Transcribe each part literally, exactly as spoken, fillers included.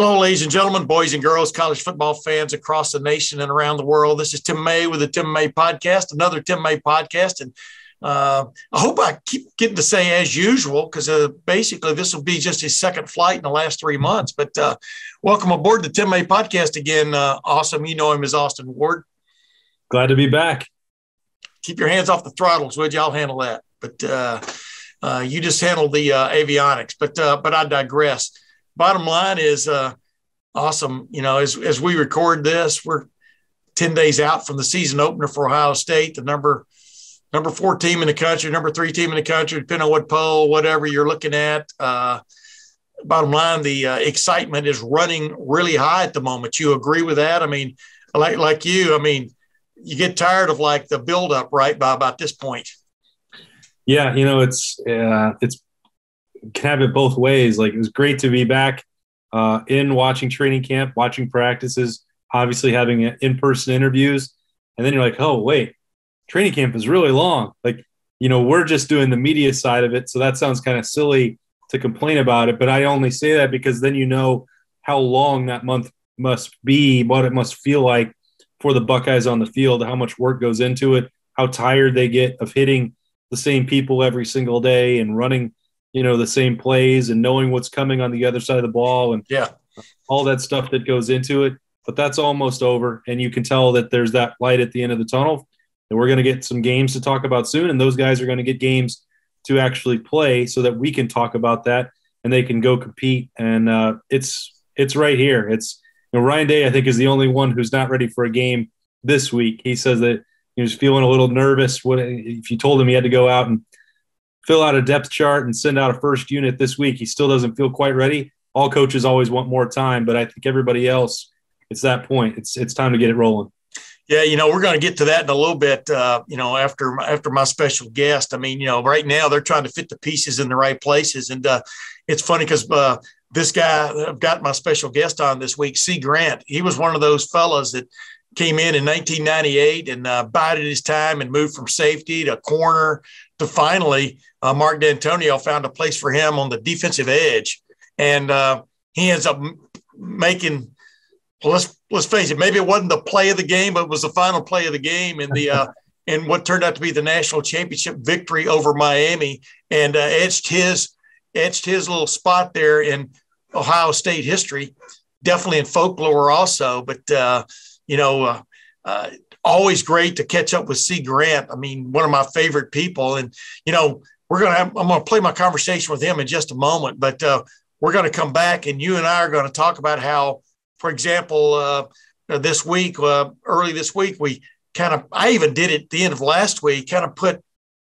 Hello, ladies and gentlemen, boys and girls, college football fans across the nation and around the world. This is Tim May with the Tim May Podcast, another Tim May Podcast. And uh, I hope I keep getting to say as usual, because uh, basically this will be just his second flight in the last three months. But uh, welcome aboard the Tim May Podcast again. Uh, awesome. You know him as Austin Ward. Glad to be back. Keep your hands off the throttles, would you? I'll handle that. But uh, uh, you just handle the uh, avionics. But, uh, but I digress. Bottom line is uh, awesome. You know, as, as we record this, we're ten days out from the season opener for Ohio State, the number number four team in the country, number three team in the country, depending on what poll, whatever you're looking at. Uh, bottom line, the uh, excitement is running really high at the moment. You agree with that? I mean, like like you, I mean, you get tired of like the buildup, right, by about this point. Yeah, you know, it's uh, it's. can have it both ways. Like, it was great to be back uh, in watching training camp, watching practices, obviously having in-person interviews. And then you're like, oh, wait, training camp is really long. Like, you know, we're just doing the media side of it. So that sounds kind of silly to complain about it. But I only say that because then you know how long that month must be, what it must feel like for the Buckeyes on the field, how much work goes into it, how tired they get of hitting the same people every single day and running, you know, the same plays and knowing what's coming on the other side of the ball and yeah, all that stuff that goes into it. But that's almost over, and you can tell that there's that light at the end of the tunnel, and we're going to get some games to talk about soon, and those guys are going to get games to actually play so that we can talk about that and they can go compete. And uh, it's it's right here. It's, you know, Ryan Day, I think, is the only one who's not ready for a game this week. He says that he was feeling a little nervous when, if you told him he had to go out and fill out a depth chart and send out a first unit this week, he still doesn't feel quite ready. All coaches always want more time, but I think everybody else, it's that point. It's it's time to get it rolling. Yeah, you know, we're going to get to that in a little bit, uh, you know, after after my special guest. I mean, you know, right now they're trying to fit the pieces in the right places. And uh, it's funny because uh, this guy, I've got my special guest on this week, Cie Grant. He was one of those fellas that came in in nineteen ninety-eight and uh, bided his time and moved from safety to corner to finally uh, Mark D'Antonio found a place for him on the defensive edge. And uh, he ends up making, well, let's, let's face it, maybe it wasn't the play of the game, but it was the final play of the game in the uh, in what turned out to be the national championship victory over Miami, and uh, etched his etched his little spot there in Ohio State history, definitely in folklore also. But, uh, you know, uh, uh, always great to catch up with Cie Grant. I mean, one of my favorite people. And, you know, we're going to have, I'm going to play my conversation with him in just a moment, but uh, we're going to come back and you and I are going to talk about how, for example, uh, this week, uh, early this week, we kind of, I even did it at the end of last week, kind of put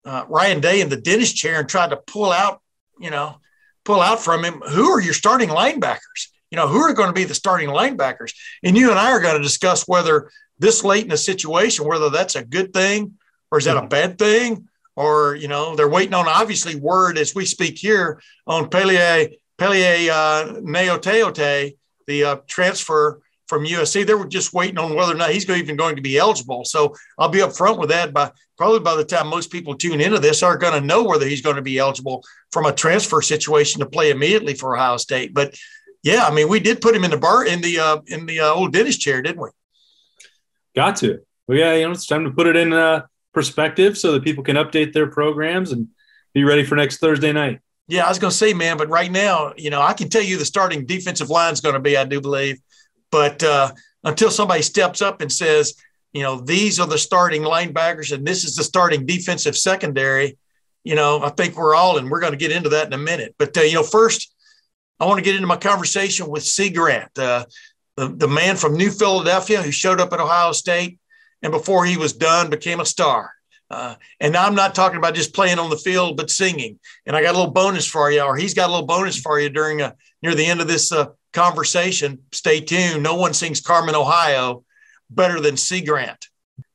uh, Ryan Day in the dentist chair and tried to pull out, you know, pull out from him, who are your starting linebackers? You know, who are going to be the starting linebackers? And you and I are going to discuss whether this late in a situation, whether that's a good thing or is that a bad thing, or, you know, they're waiting on, obviously, word as we speak here on Pele Pele uh, Neoteote, the uh, transfer from U S C. They were just waiting on whether or not he's even going to be eligible. So I'll be up front with that. By probably by the time most people tune into this are going to know whether he's going to be eligible from a transfer situation to play immediately for Ohio State. But yeah, I mean, we did put him in the bar in the uh, in the uh, old dentist chair, didn't we? Got to. Well, yeah, you know, it's time to put it in uh, perspective so that people can update their programs and be ready for next Thursday night. Yeah, I was going to say, man, but right now, you know, I can tell you the starting defensive line is going to be, I do believe, but uh, until somebody steps up and says, you know, these are the starting linebackers and this is the starting defensive secondary, you know, I think we're all, and we're going to get into that in a minute. But, uh, you know, first, I want to get into my conversation with Cie Grant, uh, the, the man from New Philadelphia who showed up at Ohio State and before he was done became a star. Uh, and I'm not talking about just playing on the field, but singing. And I got a little bonus for you, or he's got a little bonus for you during a, near the end of this uh, conversation. Stay tuned. No one sings Carmen, Ohio better than Cie Grant.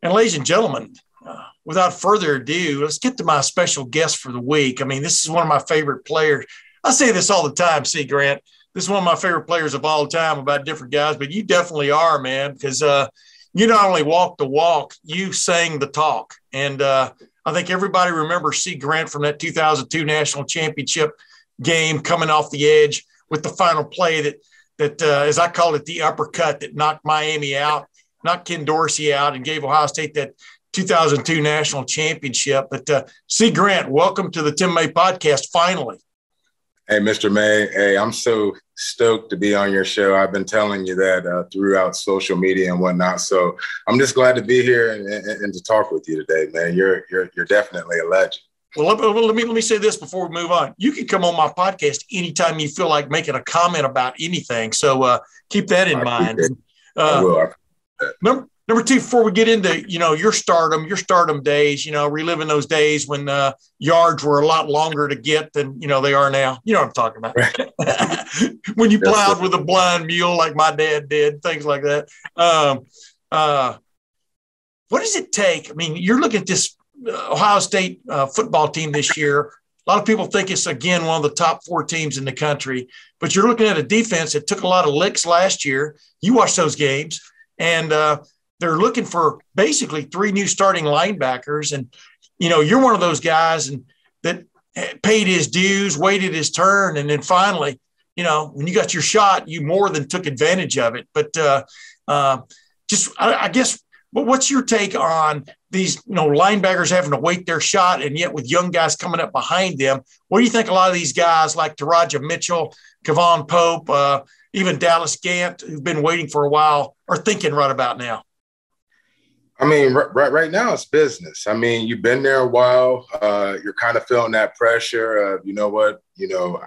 And ladies and gentlemen, uh, without further ado, let's get to my special guest for the week. I mean, this is one of my favorite players. I say this all the time, Cie Grant. This is one of my favorite players of all time about different guys, but you definitely are, man, because uh, you not only walked the walk, you sang the talk. And uh, I think everybody remembers Cie Grant from that two thousand two national championship game coming off the edge with the final play that that, uh, as I call it, the uppercut that knocked Miami out, knocked Ken Dorsey out, and gave Ohio State that two thousand two national championship. But uh, Cie Grant, welcome to the Tim May podcast finally. Hey, Mister May. Hey, I'm so stoked to be on your show. I've been telling you that uh, throughout social media and whatnot. So I'm just glad to be here and, and, and to talk with you today, man. You're you're you're definitely a legend. Well, let, let me let me say this before we move on. You can come on my podcast anytime you feel like making a comment about anything. So uh, keep that in I mind. Uh, I will. I appreciate that. Number number two, before we get into you know your stardom, your stardom days, you know, reliving those days when uh, yards were a lot longer to get than you know they are now. You know what I'm talking about. When you plowed with a blind mule like my dad did, things like that. Um, uh, what does it take? I mean, you're looking at this Ohio State uh, football team this year. A lot of people think it's, again, one of the top four teams in the country. But you're looking at a defense that took a lot of licks last year. You watched those games. And uh, they're looking for basically three new starting linebackers. And, you know, you're one of those guys and that paid his dues, waited his turn, and then finally – you know, when you got your shot, you more than took advantage of it. But uh, uh, just, I, I guess, but what's your take on these, you know, linebackers having to wait their shot, and yet with young guys coming up behind them? What do you think a lot of these guys like Teradja Mitchell, Kevon Pope, uh, even Dallas Gant, who've been waiting for a while, are thinking right about now? I mean, right right now it's business. I mean, you've been there a while. Uh, you're kind of feeling that pressure of, you know what, you know,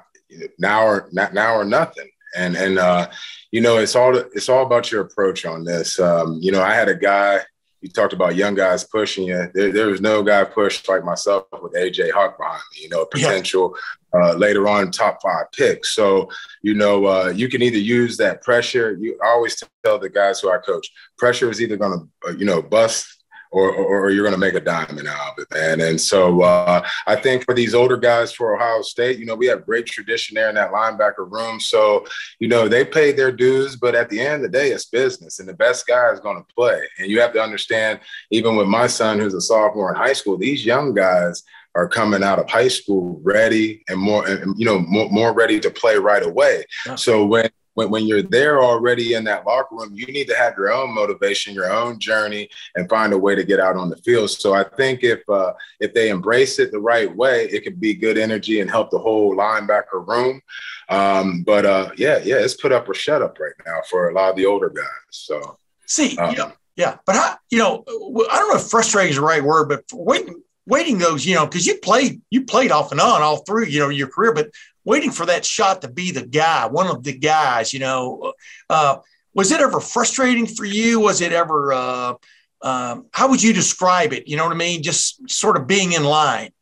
now or not now or nothing. And, and, uh, you know, it's all, it's all about your approach on this. Um, you know, I had a guy, you talked about young guys pushing you. There, there was no guy pushed like myself with A J. Hawk behind me, you know, a potential yeah. uh, later on top five pick. So, you know, uh, you can either use that pressure. You I always tell the guys who I coach, pressure is either going to, you know, bust, Or, or, or you're going to make a diamond out of it, man. And so uh, I think for these older guys for Ohio State, you know, we have great tradition there in that linebacker room. So, you know, they paid their dues, but at the end of the day, it's business, and the best guy is going to play. And you have to understand, even with my son, who's a sophomore in high school, these young guys are coming out of high school ready and more, you know, more, more ready to play right away. Yeah. So when When, when you're there already in that locker room, you need to have your own motivation, your own journey, and find a way to get out on the field. So I think if uh, if they embrace it the right way, it could be good energy and help the whole linebacker room. Um, but, uh, yeah, yeah, it's put up or shut up right now for a lot of the older guys. So See, um, yeah, yeah. But, how, you know, I don't know if frustrating is the right word, but waiting, waiting those, you know, because you played, you played off and on all through, you know, your career, but waiting for that shot to be the guy, one of the guys, you know, uh, was it ever frustrating for you? Was it ever, uh, um, how would you describe it? You know what I mean? Just sort of being in line.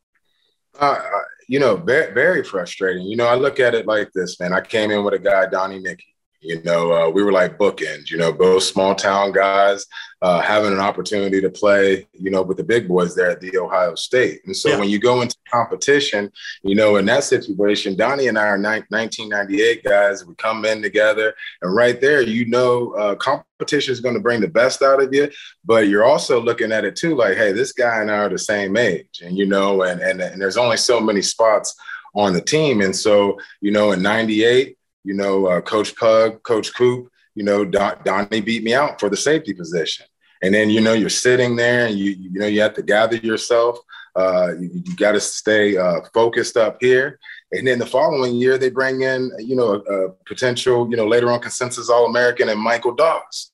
Uh, you know, very, very frustrating. You know, I look at it like this, man. I came in with a guy, Donnie Nicky. You know, uh, we were like bookends, you know, both small town guys uh, having an opportunity to play, you know, with the big boys there at the Ohio State. And so yeah. when you go into competition, you know, in that situation, Donnie and I are ni- nineteen ninety-eight guys. We come in together, and right there, you know, uh, competition is going to bring the best out of you. But you're also looking at it too, like, hey, this guy and I are the same age, and you know, and and, and there's only so many spots on the team. And so, you know, in ninety-eight. You know, uh, Coach Pug, Coach Coop, you know, Don, Donnie beat me out for the safety position. And then, you know, you're sitting there and, you you know, you have to gather yourself. Uh, you you got to stay uh, focused up here. And then the following year, they bring in, you know, a, a potential, you know, later on consensus All-American and Michael Doss.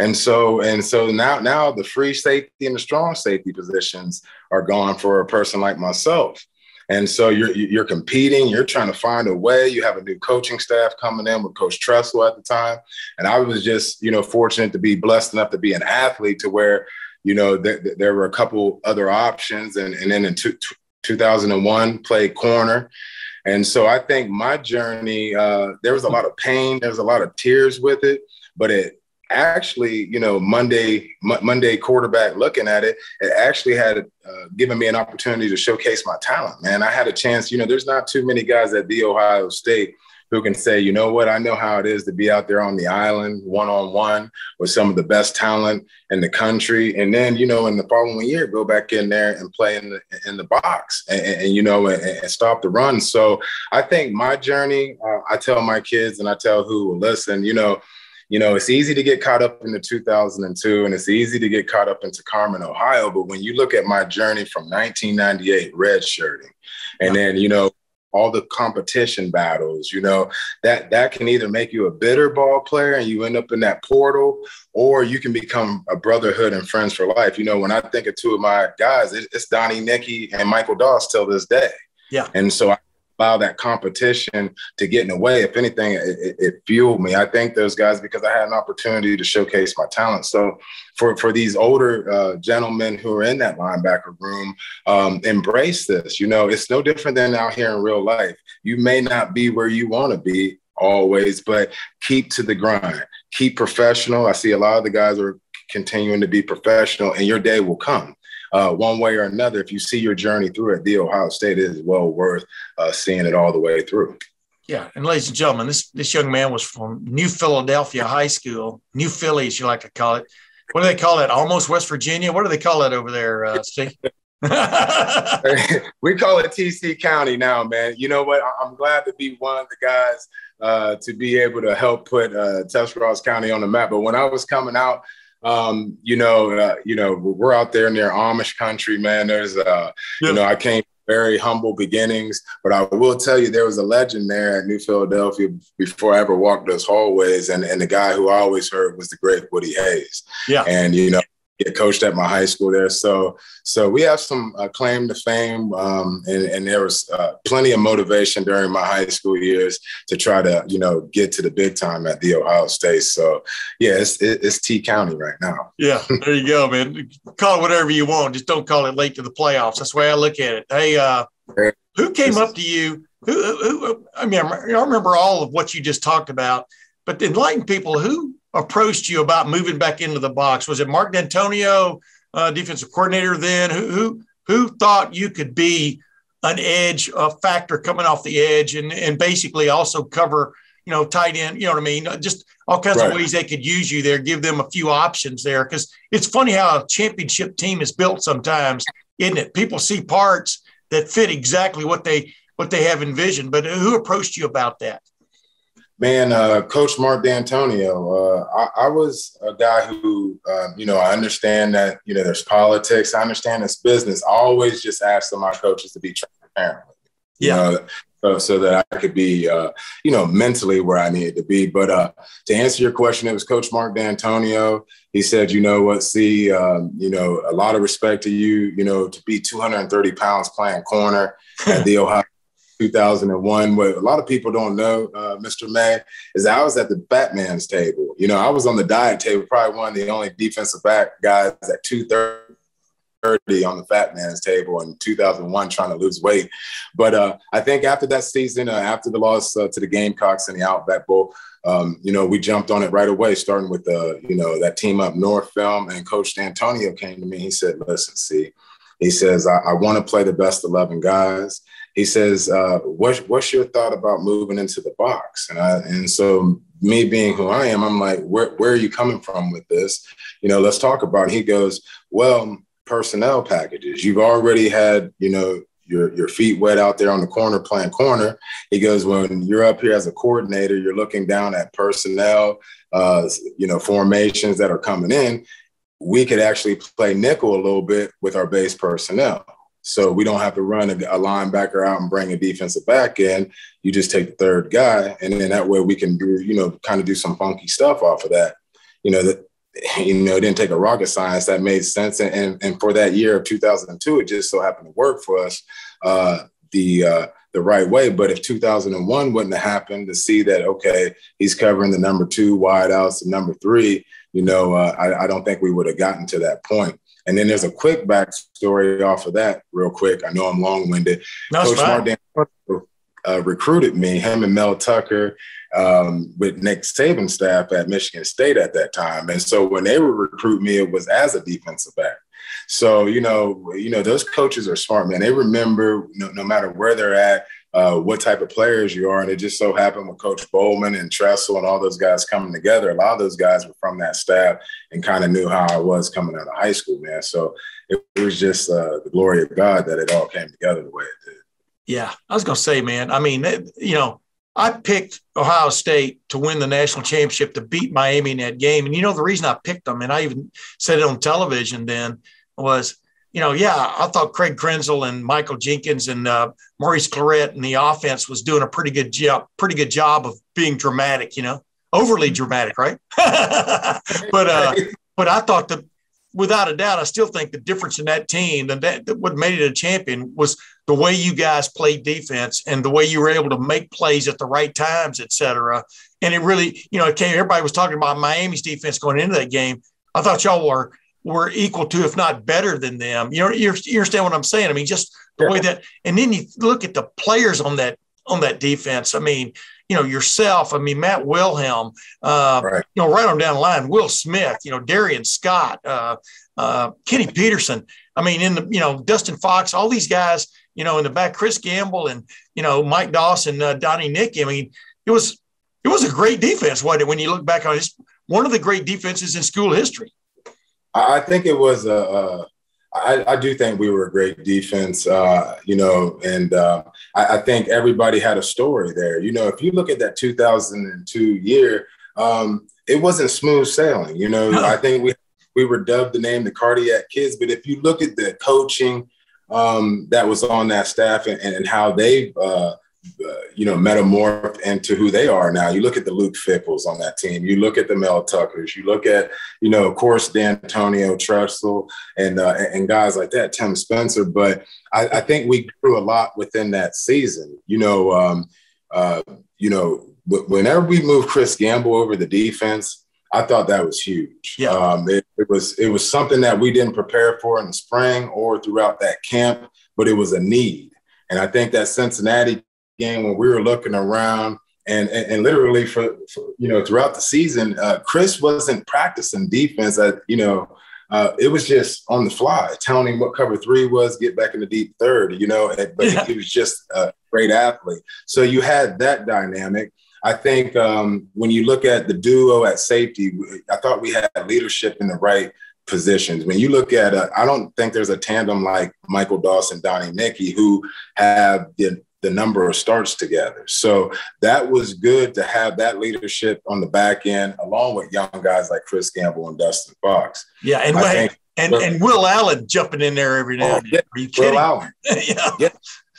And so and so now now the free safety and the strong safety positions are gone for a person like myself. And so you're you're competing, you're trying to find a way. You have a new coaching staff coming in with Coach Tressel at the time. And I was just, you know, fortunate to be blessed enough to be an athlete to where, you know, th- th- there were a couple other options. And, and then in two, t- two thousand one, played corner. And so I think my journey, uh, there was a lot of pain. There was a lot of tears with it, but it actually, you know, Monday, M- Monday quarterback looking at it, it actually had uh, given me an opportunity to showcase my talent, man. I had a chance, you know, there's not too many guys at the Ohio State who can say, you know what, I know how it is to be out there on the island one-on-one with some of the best talent in the country. And then, you know, in the following year, go back in there and play in the, in the box and, and you know, and, and stop the run. So I think my journey, uh, I tell my kids and I tell who will listen, you know, You know, it's easy to get caught up in the two thousand two, and it's easy to get caught up into Carman, Ohio. But when you look at my journey from nineteen ninety-eight redshirting, and then, you know, all the competition battles, you know, that that can either make you a bitter ball player and you end up in that portal, or you can become a brotherhood and friends for life. You know, when I think of two of my guys, it's Donnie Nicky and Michael Doss till this day. Yeah. And so I allow that competition to get in the way. If anything, it, it, it fueled me. I thank those guys because I had an opportunity to showcase my talent. So for, for these older uh, gentlemen who are in that linebacker room, um, embrace this. You know, it's no different than out here in real life. You may not be where you want to be always, but keep to the grind. Keep professional. I see a lot of the guys are continuing to be professional, and your day will come. Uh, one way or another, if you see your journey through it, the Ohio State is well worth uh, seeing it all the way through. Yeah. And ladies and gentlemen, this, this young man was from New Philadelphia High School, New Philly, as you like to call it. What do they call it? Almost West Virginia. What do they call that over there, uh, Steve? We call it T C County now, man. You know what? I'm glad to be one of the guys uh, to be able to help put uh, Tuscarawas County on the map. But when I was coming out, Um, you know, uh, you know, we're out there near Amish country, man. There's, uh, yeah. you know, I came from very humble beginnings, but I will tell you, there was a legend there at New Philadelphia before I ever walked those hallways. And, and the guy who I always heard was the great Woody Hayes. Yeah. And, you know, he coached at my high school there. So, so we have some uh, claim to fame. Um, and, and there was uh, plenty of motivation during my high school years to try to, you know, get to the big time at the Ohio State. So yeah, it's, it's T County right now. Yeah. There you go, man. Call it whatever you want. Just don't call it late to the playoffs. That's the way I look at it. Hey, uh, who came up to you? Who, who, I mean, I remember all of what you just talked about, but enlighten people who approached you about moving back into the box. Was it Mark D'Antonio, uh, defensive coordinator then? Who, who who thought you could be an edge, a factor coming off the edge, and and basically also cover, you know, tight end, you know what I mean? Just all kinds right. of ways they could use you there, give them a few options there. Because it's funny how a championship team is built sometimes, isn't it? People see parts that fit exactly what they what they have envisioned. But who approached you about that? Man, uh, Coach Mark D'Antonio, uh, I, I was a guy who, uh, you know, I understand that, you know, there's politics. I understand it's business. I always just asked my coaches to be transparent with me, yeah. you know, so, so that I could be, uh, you know, mentally where I needed to be. But uh, to answer your question, it was Coach Mark D'Antonio. He said, you know what, see, um, you know, a lot of respect to you, you know, to be two hundred thirty pounds playing corner at the Ohio two thousand one, what a lot of people don't know, uh, Mister May, is I was at the Batman's table. You know, I was on the diet table, probably one of the only defensive back guys at two thirty on the Fat Man's table in two thousand one trying to lose weight. But uh, I think after that season, uh, after the loss uh, to the Gamecocks in the Outback Bowl, Um, you know, we jumped on it right away, starting with, uh, you know, that Team Up North film. And Coach D'Antonio came to me. He said, listen, see, he says, I, I want to play the best eleven guys. He says, uh, what, what's your thought about moving into the box? And I, and so me being who I am, I'm like, where, where are you coming from with this? You know, let's talk about it. He goes, well, personnel packages. You've already had, you know, your, your feet wet out there on the corner playing corner. He goes, when you're up here as a coordinator, you're looking down at personnel, uh, you know, formations that are coming in. We could actually play nickel a little bit with our base personnel. So we don't have to run a linebacker out and bring a defensive back in. You just take the third guy, and then that way we can do, you know, kind of do some funky stuff off of that. You know, that, you know, it didn't take a rocket science. That made sense. And, and, and for that year of two thousand two, it just so happened to work for us uh, the uh, the right way. But if two thousand one wouldn't have happened, to see that, okay, he's covering the number two wideouts, the number three, you know, uh, I, I don't think we would have gotten to that point. And then there's a quick backstory off of that real quick. I know I'm long-winded. No, Coach Mark D'Antonio uh, recruited me, him and Mel Tucker, um, with Nick Saban's staff at Michigan State at that time. And so when they would recruit me, it was as a defensive back. So, you know, you know those coaches are smart, man. They remember, no, no matter where they're at, uh, what type of players you are. And it just so happened with Coach Bowman and Tressel and all those guys coming together, a lot of those guys were from that staff and kind of knew how I was coming out of high school, man. So it, it was just uh, the glory of God that it all came together the way it did. Yeah, I was going to say, man, I mean, it, you know, I picked Ohio State to win the national championship, to beat Miami in that game. And, you know, the reason I picked them, and I even said it on television then, was, you know, yeah, I thought Craig Krenzel and Michael Jenkins and uh, Maurice Clarett and the offense was doing a pretty good job, pretty good job of being dramatic, you know, overly dramatic, right? but uh, but I thought that, without a doubt, I still think the difference in that team, that, that what made it a champion, was the way you guys played defense and the way you were able to make plays at the right times, et cetera. And it really, you know, it came, everybody was talking about Miami's defense going into that game. I thought y'all were were equal to, if not better than them. You know, you understand what I'm saying? I mean, just the way that, and then you look at the players on that, on that defense. I mean, you know, yourself, I mean, Matt Wilhelm, uh, right. you know, right on down the line, Will Smith, you know, Darrion Scott, uh, uh, Kenny Peterson. I mean, in the, you know, Dustin Fox, all these guys, you know, in the back, Chris Gamble and, you know, Mike Doss and uh, Donnie Nicky. I mean, it was, it was a great defense, wasn't it? When you look back on it, it's one of the great defenses in school history. I think it was, a. Uh... I, I do think we were a great defense, uh, you know, and uh, I, I think everybody had a story there. You know, if you look at that two thousand two year, um, it wasn't smooth sailing. You know, I think we we were dubbed the name the Cardiac Kids. But if you look at the coaching um, that was on that staff and, and how they, uh, uh, you know, metamorphed into who they are now, you look at the Luke Fickles on that team, you look at the Mel Tuckers, you look at, you know, of course, D'Antonio, Tressel, and uh, and guys like that, Tim Spencer. But I, I think we grew a lot within that season. You know, um, uh, you know, w- whenever we moved Chris Gamble over the defense, I thought that was huge. Yeah. Um, it, it was it was something that we didn't prepare for in the spring or throughout that camp, but it was a need. And I think that Cincinnati game, when we were looking around, And, and and literally for, for, you know, throughout the season, uh, Chris wasn't practicing defense. I, you know, uh, it was just on the fly, telling him what cover three was, get back in the deep third, you know, and, but yeah. he, he was just a great athlete. So you had that dynamic. I think um, when you look at the duo at safety, I thought we had leadership in the right positions. When you look at, a, I don't think there's a tandem like Michael Doss and Donnie Nicky who have the the number of starts together. So that was good to have that leadership on the back end, along with young guys like Chris Gamble and Dustin Fox. Yeah, and Will, think, and, and Will Allen jumping in there every now oh, and then. Are you kidding? Will Allen. yeah. yeah.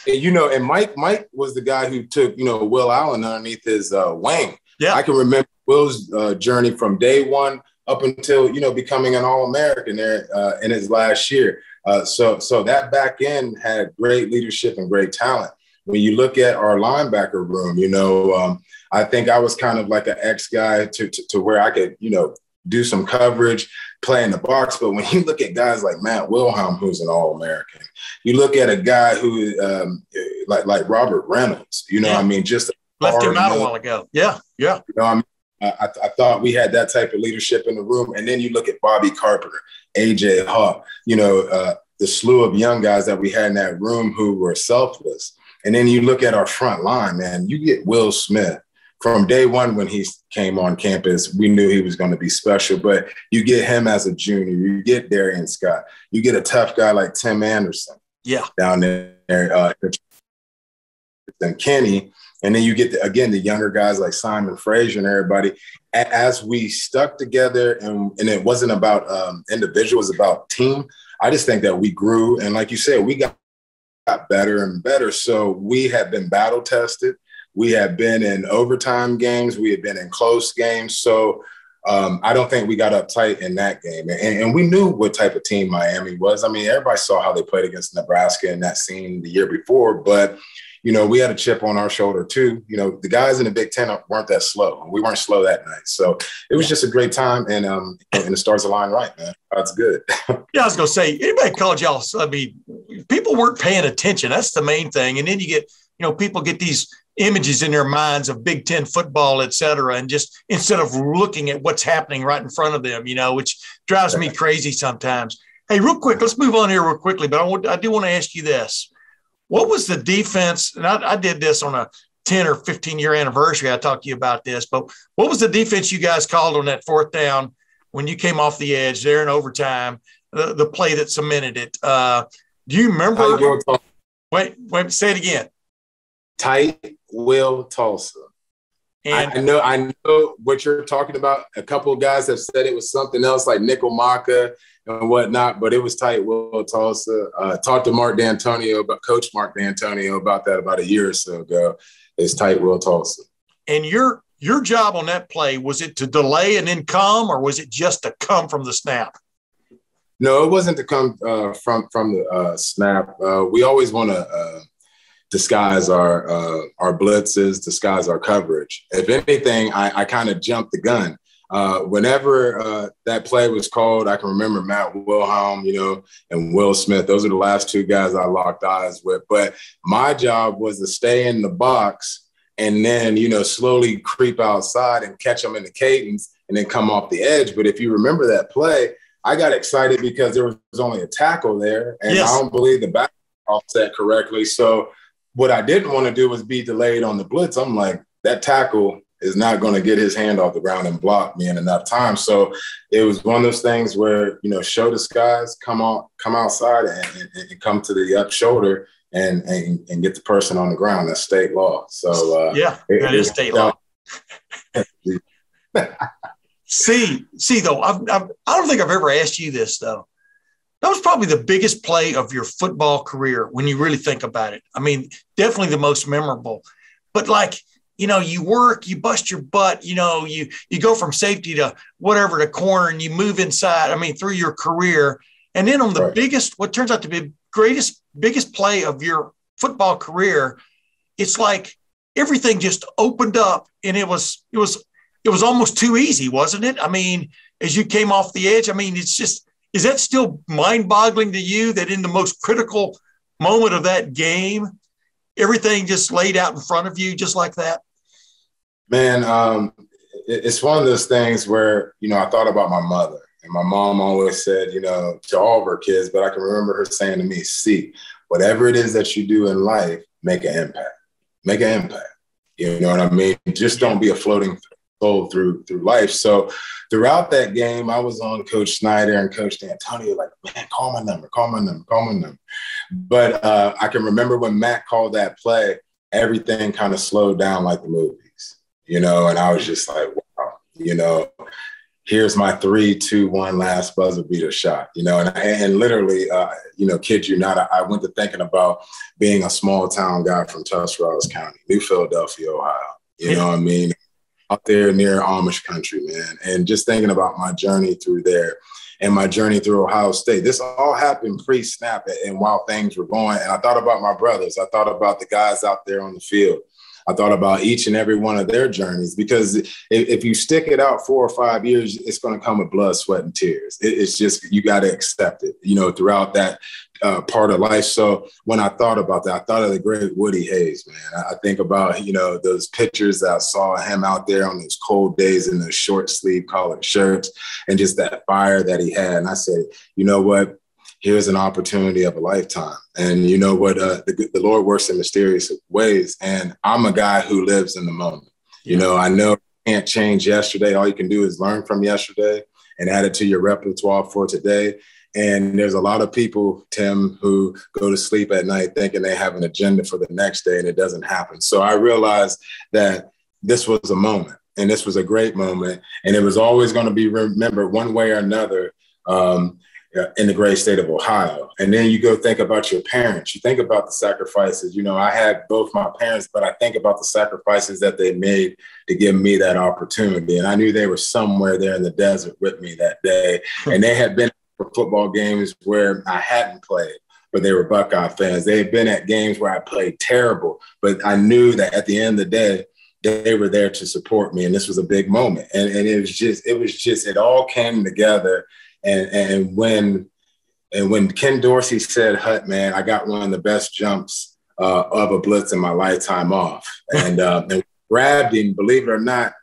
And, you know, and Mike Mike was the guy who took, you know, Will Allen underneath his uh, wing. Yeah. I can remember Will's uh, journey from day one up until, you know, becoming an All-American there uh, in his last year. Uh, so so that back end had great leadership and great talent. When you look at our linebacker room, you know, um, I think I was kind of like an X guy to, to to where I could, you know, do some coverage, play in the box. But when you look at guys like Matt Wilhelm, who's an All-American, you look at a guy who um, like like Robert Reynolds, you know, yeah. I mean, just left him out a while ago. Yeah, yeah. You know, I mean, I, I thought we had that type of leadership in the room. And then you look at Bobby Carpenter, A J. Hawk, you know, uh, the slew of young guys that we had in that room who were selfless. And then you look at our front line, man, you get Will Smith. From day one when he came on campus, we knew he was going to be special, but you get him as a junior, you get Darrion Scott, you get a tough guy like Tim Anderson yeah. down there, uh, and Kenny, and then you get, the, again, the younger guys like Simon Fraser and everybody. As we stuck together, and, and it wasn't about um, individuals, it was about team, I just think that we grew, and like you said, we got got better and better. So we have been battle tested. We have been in overtime games. We have been in close games. So um, I don't think we got uptight in that game. And, and we knew what type of team Miami was. I mean, everybody saw how they played against Nebraska in that scene the year before, but you know, we had a chip on our shoulder too. You know, the guys in the Big Ten weren't that slow. We weren't slow that night. So it was just a great time. And, um, and the stars aligned right, man. That's good. yeah, I was going to say, anybody called y'all, I mean, people weren't paying attention. That's the main thing. And then you get, you know, people get these images in their minds of Big Ten football, et cetera, and just instead of looking at what's happening right in front of them, you know, which drives me crazy sometimes. Hey, real quick, let's move on here real quickly. But I, want, I do want to ask you this. What was the defense? And I, I did this on a ten or fifteen year anniversary. I talked to you about this, but what was the defense you guys called on that fourth down when you came off the edge there in overtime, the, the play that cemented it? Uh, do you remember? Wait, wait, say it again. Tight Will Tulsa. And I know, I know what you're talking about. A couple of guys have said it was something else, like Nickel Maka and whatnot, but it was Tight Will Tulsa. Uh, talked to Mark D'Antonio, about Coach Mark D'Antonio, about that about a year or so ago. It's Tight Will Tulsa. And your your job on that play, was it to delay and then come, or was it just to come from the snap? No, it wasn't to come uh, from from the uh, snap. Uh, we always want to. Uh, disguise our uh, our blitzes, disguise our coverage. If anything, I, I kind of jumped the gun. Uh, whenever uh, that play was called, I can remember Matt Wilhelm, you know, and Will Smith. Those are the last two guys I locked eyes with. But my job was to stay in the box and then, you know, slowly creep outside and catch them in the cadence and then come off the edge. But if you remember that play, I got excited because there was only a tackle there, and yes. I don't believe the back offset correctly. So what I didn't want to do was be delayed on the blitz. I'm like, that tackle is not going to get his hand off the ground and block me in enough time. So it was one of those things where, you know, show the skies, come out, come outside and, and, and come to the up shoulder and, and, and get the person on the ground. That's state law. So uh, yeah, it, that is state law. see, see though, I've, I've, I don't think I've ever asked you this though. That was probably the biggest play of your football career when you really think about it. I mean, definitely the most memorable. But, like, you know, you work, you bust your butt, you know, you you go from safety to whatever to corner and you move inside, I mean, through your career. And then on the right. biggest, what turns out to be greatest, biggest play of your football career, it's like everything just opened up and it was it was, it was almost too easy, wasn't it? I mean, as you came off the edge, I mean, it's just – is that still mind-boggling to you that in the most critical moment of that game, everything just laid out in front of you just like that? Man, um, it's one of those things where, you know, I thought about my mother. And my mom always said, you know, to all of her kids, but I can remember her saying to me, see, whatever it is that you do in life, make an impact. Make an impact. You know what I mean? Just don't be a floating soul through through life. So throughout that game, I was on Coach Snyder and Coach D'Antonio, like, man, call my number, call my number, call my number. But uh, I can remember when Matt called that play, everything kind of slowed down like the movies, you know, and I was just like, wow, you know, here's my three, two, one last buzzer beater shot, you know, and and literally, uh, you know, kid you not, I, I went to thinking about being a small town guy from Tuscarawas County, New Philadelphia, Ohio, you know what I mean? Out there near Amish country, man. And just thinking about my journey through there and my journey through Ohio State. This all happened pre-snap and while things were going. And I thought about my brothers. I thought about the guys out there on the field. I thought about each and every one of their journeys, because if, if you stick it out four or five years, it's going to come with blood, sweat, and tears. It, it's just, you got to accept it, you know, throughout that uh, part of life. So when I thought about that, I thought of the great Woody Hayes, man. I think about, you know, those pictures that I saw of him out there on those cold days in those short sleeve collared shirts and just that fire that he had. And I said, you know what? Here's an opportunity of a lifetime. And you know what? Uh, the, the Lord works in mysterious ways. And I'm a guy who lives in the moment. You know, I know you can't change yesterday. All you can do is learn from yesterday and add it to your repertoire for today. And there's a lot of people, Tim, who go to sleep at night thinking they have an agenda for the next day and it doesn't happen. So I realized that this was a moment and this was a great moment. And it was always going to be remembered one way or another. Um, in the great state of Ohio. And then you go think about your parents. You think about the sacrifices. You know, I had both my parents, but I think about the sacrifices that they made to give me that opportunity. And I knew they were somewhere there in the desert with me that day. And they had been for football games where I hadn't played, but they were Buckeye fans. They had been at games where I played terrible, but I knew that at the end of the day, they were there to support me. And this was a big moment. And, and it was just, it was just, it all came together. And, and when and when Ken Dorsey said, "Hut, man, I got one of the best jumps uh, of a blitz in my lifetime off," and, uh, and grabbed him, believe it or not,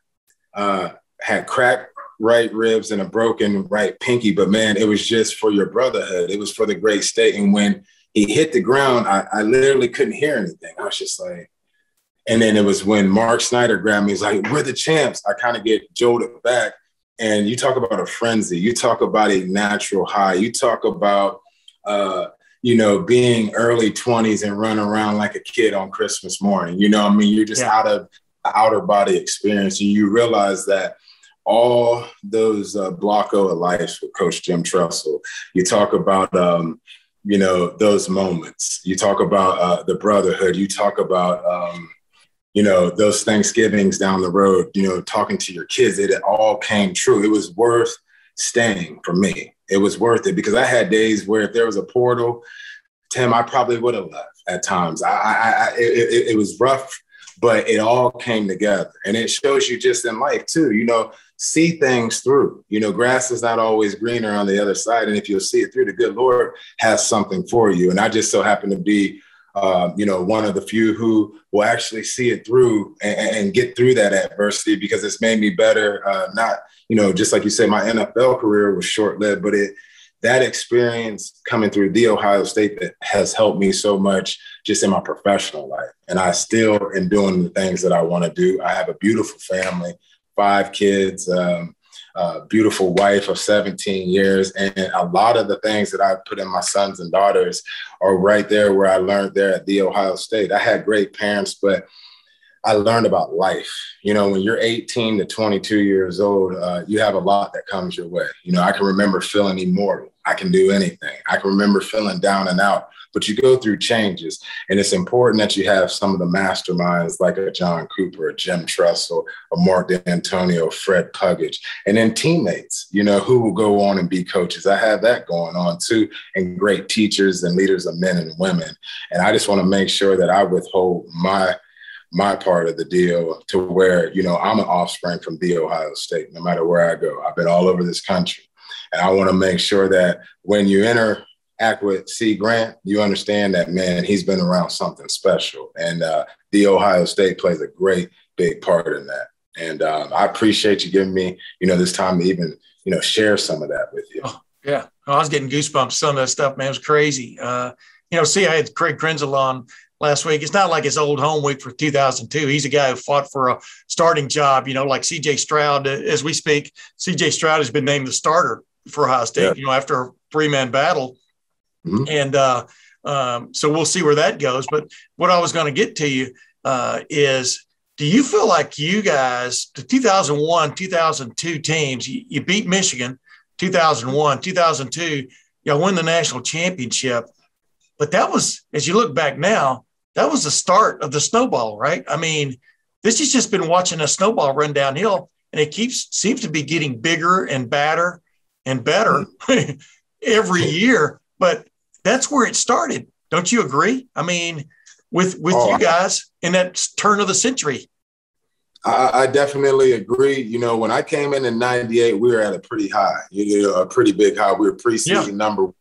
uh, had cracked right ribs and a broken right pinky. But man, it was just for your brotherhood. It was for the great state. And when he hit the ground. I, I literally couldn't hear anything. I was just like, and then it was when Mark Snyder grabbed me. He's like, we're the champs. I kind of get jolted back. And you talk about a frenzy. You talk about a natural high. You talk about, uh, you know, being early twenties and running around like a kid on Christmas morning. You know what I mean? You're just yeah. out of the outer body experience. And you realize that all those uh, blocko of life with Coach Jim Tressel, you talk about, um, you know, those moments. You talk about uh, the brotherhood. You talk about, um, you know, those Thanksgivings down the road, you know, talking to your kids. It, it all came true. It was worth staying for me. It was worth it because I had days where if there was a portal, Tim, I probably would have left at times. I, I, I it, it, it was rough, but it all came together. And it shows you just in life too, you know, see things through. You know, grass is not always greener on the other side. And if you'll see it through, the good Lord has something for you. And I just so happen to be, Um, you know, one of the few who will actually see it through and, and get through that adversity, because it's made me better. Uh, not, you know, just like you said, my N F L career was short-lived, but it that experience coming through the Ohio State that has helped me so much just in my professional life. And I still am doing the things that I want to do. I have a beautiful family, five kids, um, a beautiful wife of seventeen years. And a lot of the things that I put in my sons and daughters are right there where I learned there at the Ohio State. I had great parents, but I learned about life. You know, when you're eighteen to twenty-two years old, uh, you have a lot that comes your way. You know, I can remember feeling immortal. I can do anything. I can remember feeling down and out, but you go through changes. And it's important that you have some of the masterminds like a John Cooper, a Jim Tressel, a Mark D'Antonio, Fred Puggage, and then teammates, you know, who will go on and be coaches. I have that going on too, and great teachers and leaders of men and women. And I just want to make sure that I withhold my my part of the deal to where, you know, I'm an offspring from the Ohio State, no matter where I go. I've been all over this country. And I want to make sure that when you enter act with Cie Grant, you understand that, man, he's been around something special. And uh, the Ohio State plays a great, big part in that. And um, I appreciate you giving me, you know, this time to even, you know, share some of that with you. Oh, yeah. I was getting goosebumps. Some of that stuff, man, it was crazy. Uh, you know, see, I had Craig Krenzel on last week. It's not like his old home week for two thousand two. He's a guy who fought for a starting job, you know, like C J. Stroud. As we speak, C J. Stroud has been named the starter for Ohio State, yeah. you know, after a three-man battle. Mm-hmm. And uh, um, so we'll see where that goes. But what I was going to get to you uh, is, do you feel like you guys, the two thousand one, two thousand two teams, you, you beat Michigan, two thousand one, two thousand two, y'all won the national championship. But that was, as you look back now, that was the start of the snowball, right? I mean, this has just been watching a snowball run downhill, and it keeps seems to be getting bigger and badder and better mm-hmm. every year. But that's where it started. Don't you agree? I mean, with with oh, you guys in that turn of the century. I, I definitely agree. You know, when I came in in ninety-eight, we were at a pretty high, you know, a pretty big high. We were preseason yeah. number one.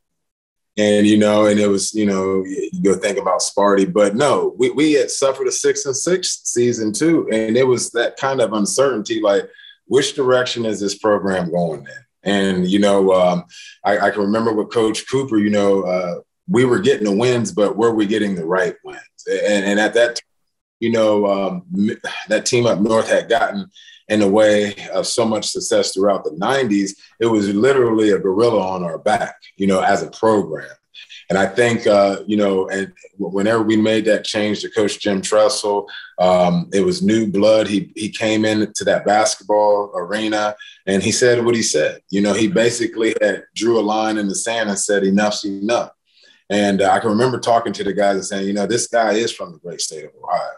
And, you know, and it was, you know, you go think about Sparty. But, no, we, we had suffered a six and six season, too. And it was that kind of uncertainty, like, which direction is this program going in? And, you know, um, I, I can remember with Coach Cooper, you know, uh, we were getting the wins, but were we getting the right wins? And, and at that time, you know, um, that team up north had gotten in the way of so much success throughout the nineties. It was literally a gorilla on our back, you know, as a program. And I think, uh, you know, and whenever we made that change to Coach Jim Tressel, um, it was new blood. He he came into that basketball arena and he said what he said. You know, he basically had, drew a line in the sand and said, enough's enough. And uh, I can remember talking to the guys and saying, you know, this guy is from the great state of Ohio.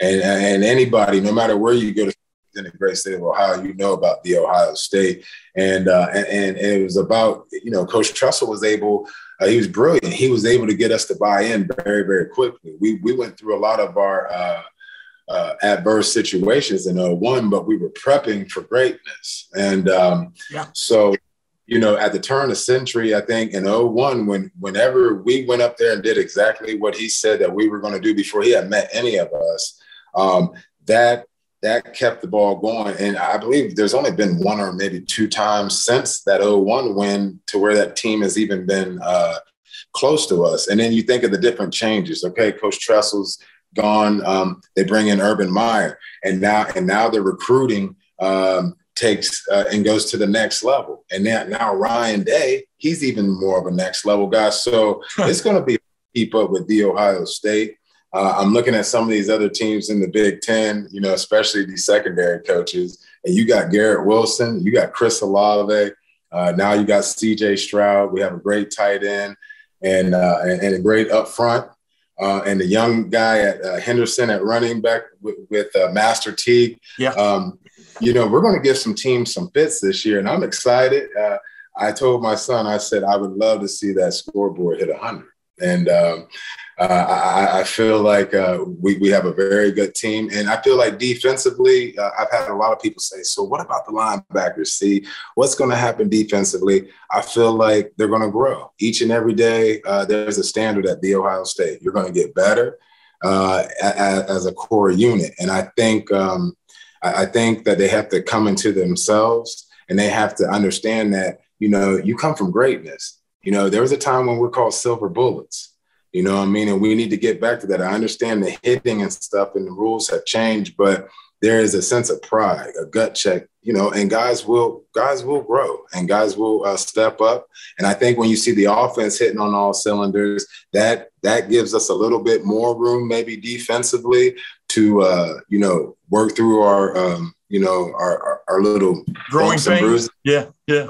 And, and anybody, no matter where you go to in the great state of Ohio, you know about the Ohio State. And, uh, and, and it was about, you know, Coach Tressel was able – Uh, he was brilliant. He was able to get us to buy in very, very quickly. We we went through a lot of our uh, uh, adverse situations in oh one, but we were prepping for greatness. And um, yeah. so, you know, at the turn of the century, I think in oh one, when whenever we went up there and did exactly what he said that we were going to do before he had met any of us, um, that that kept the ball going. And I believe there's only been one or maybe two times since that oh one win to where that team has even been uh, close to us. And then you think of the different changes. Okay, Coach Tressel's gone. Um, they bring in Urban Meyer, and now and now they're recruiting. Um, takes uh, and goes to the next level. And now, now Ryan Day, he's even more of a next level guy. So it's going to be keep up with the Ohio State. Uh, I'm looking at some of these other teams in the Big Ten, you know, especially these secondary coaches. And you got Garrett Wilson, you got Chris Olave. Uh, now you got C J. Stroud. We have a great tight end and uh, and, and a great up front. Uh, and the young guy at uh, Henderson at running back with, with uh, Master Teague. Yeah. Um, You know, we're going to give some teams some fits this year, and I'm excited. Uh, I told my son, I said, I would love to see that scoreboard hit one hundred. And um, uh, I, I feel like uh, we, we have a very good team. And I feel like defensively, uh, I've had a lot of people say, so what about the linebackers? See, what's going to happen defensively? I feel like they're going to grow. Each and every day, uh, there's a standard at the Ohio State. You're going to get better uh, as, as a core unit. And I think um, – I think that they have to come into themselves, and they have to understand that, you know, you come from greatness. You know, there was a time when we're called silver bullets, you know what I mean? And we need to get back to that. I understand the hitting and stuff and the rules have changed, but there is a sense of pride, a gut check, you know, and guys will, guys will grow and guys will uh, step up. And I think when you see the offense hitting on all cylinders, that, that gives us a little bit more room, maybe defensively, to, uh, you know, work through our, um, you know, our, our, our little growing pains. Yeah, yeah.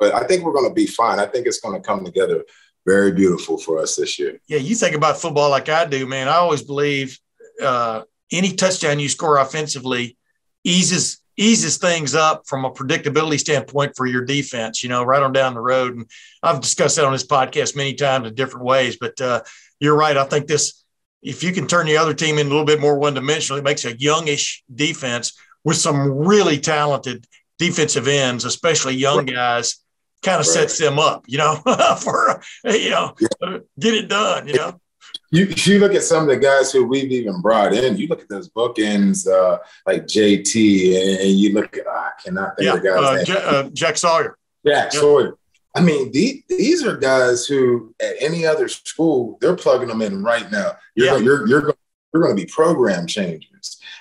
But I think we're going to be fine. I think it's going to come together very beautiful for us this year. Yeah, you think about football like I do, man. I always believe uh, any touchdown you score offensively eases eases things up from a predictability standpoint for your defense, you know, right on down the road. And I've discussed that on this podcast many times in different ways. But uh, you're right. I think this – if you can turn the other team in a little bit more one-dimensional, it makes a youngish defense with some really talented defensive ends, especially young right. guys, kind of right. sets them up, you know, for, you know, yeah. get it done, you know. You, you look at some of the guys who we've even brought in, you look at those bookends uh, like J T, and, and you look at, oh, I cannot think yeah. of the guy's uh, name. J- uh, Jack Sawyer. Jack yeah. Sawyer. I mean, the, these are guys who, at any other school, they're plugging them in right now. You're yeah. gonna, you're you're gonna, you're going to be program changers.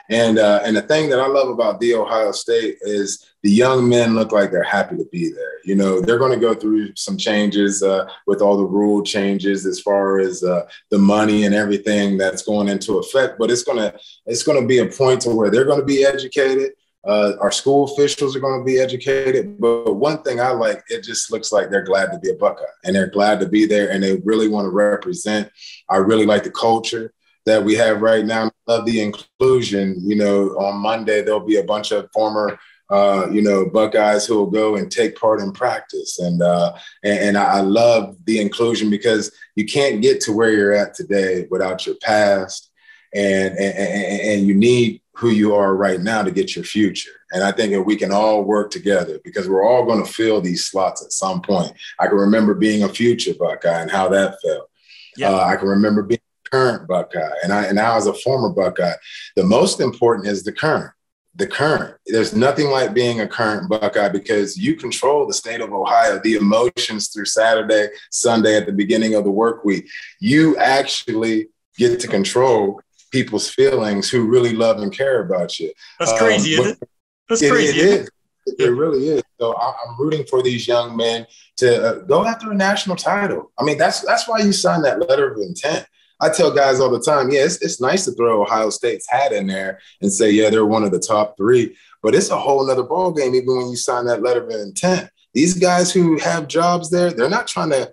And uh, and the thing that I love about the Ohio State is the young men look like they're happy to be there. You know, they're going to go through some changes uh, with all the rule changes as far as uh, the money and everything that's going into effect. But it's gonna it's gonna be a point to where they're going to be educated. Uh, our school officials are going to be educated. But one thing I like, it just looks like they're glad to be a Buckeye, and they're glad to be there, and they really want to represent. I really like the culture that we have right now. I love the inclusion. You know, on Monday, there'll be a bunch of former, uh, you know, Buckeyes who will go and take part in practice. And, uh, and, and I love the inclusion, because you can't get to where you're at today without your past, and and, and, and you need who you are right now to get your future. And I think if we can all work together, because we're all going to fill these slots at some point. I can remember being a future Buckeye and how that felt. Yeah. Uh, I can remember being a current Buckeye, and I and now as a former Buckeye, the most important is the current. The current. There's nothing like being a current Buckeye, because you control the state of Ohio, the emotions through Saturday, Sunday at the beginning of the work week. You actually get to control people's feelings who really love and care about you. That's crazy, um, isn't it? That's it, crazy. It is. It really is. So I, I'm rooting for these young men to uh, go after a national title. I mean, that's that's why you signed that letter of intent. I tell guys all the time, yeah, it's, it's nice to throw Ohio State's hat in there and say, yeah, they're one of the top three, but it's a whole nother ball game even when you sign that letter of intent. These guys who have jobs there, they're not trying to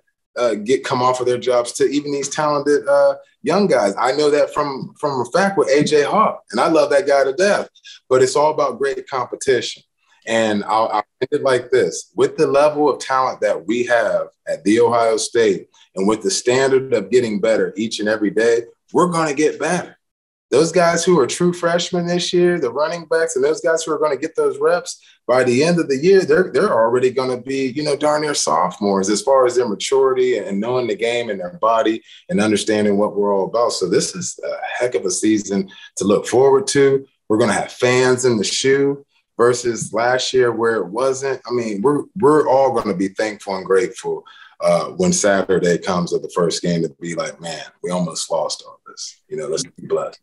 Uh, get come off of their jobs to even these talented uh, young guys. I know that from from a fact with A J. Hawk, and I love that guy to death. But it's all about great competition. And I'll, I'll end it like this: with the level of talent that we have at the Ohio State, and with the standard of getting better each and every day, we're going to get better. Those guys who are true freshmen this year, the running backs, and those guys who are going to get those reps, by the end of the year, they're they're already going to be, you know, darn near sophomores as far as their maturity and knowing the game and their body and understanding what we're all about. So this is a heck of a season to look forward to. We're going to have fans in the shoe versus last year where it wasn't. I mean, we're we're all going to be thankful and grateful uh, when Saturday comes of the first game, to be like, man, we almost lost all this. You know, let's be blessed.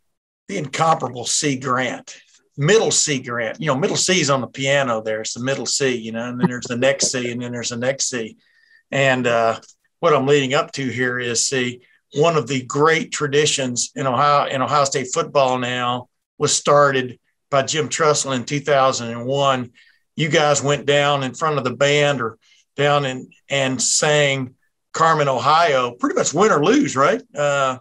The incomparable Cie Grant, middle Cie Grant. You know, middle C is on the piano there. It's the middle C, you know, and then there's the next C, and then there's the next C. And uh, what I'm leading up to here is, see, one of the great traditions in Ohio in Ohio State football now was started by Jim Tressel in two thousand one. You guys went down in front of the band or down and and sang Carmen, Ohio, pretty much win or lose, right? Uh,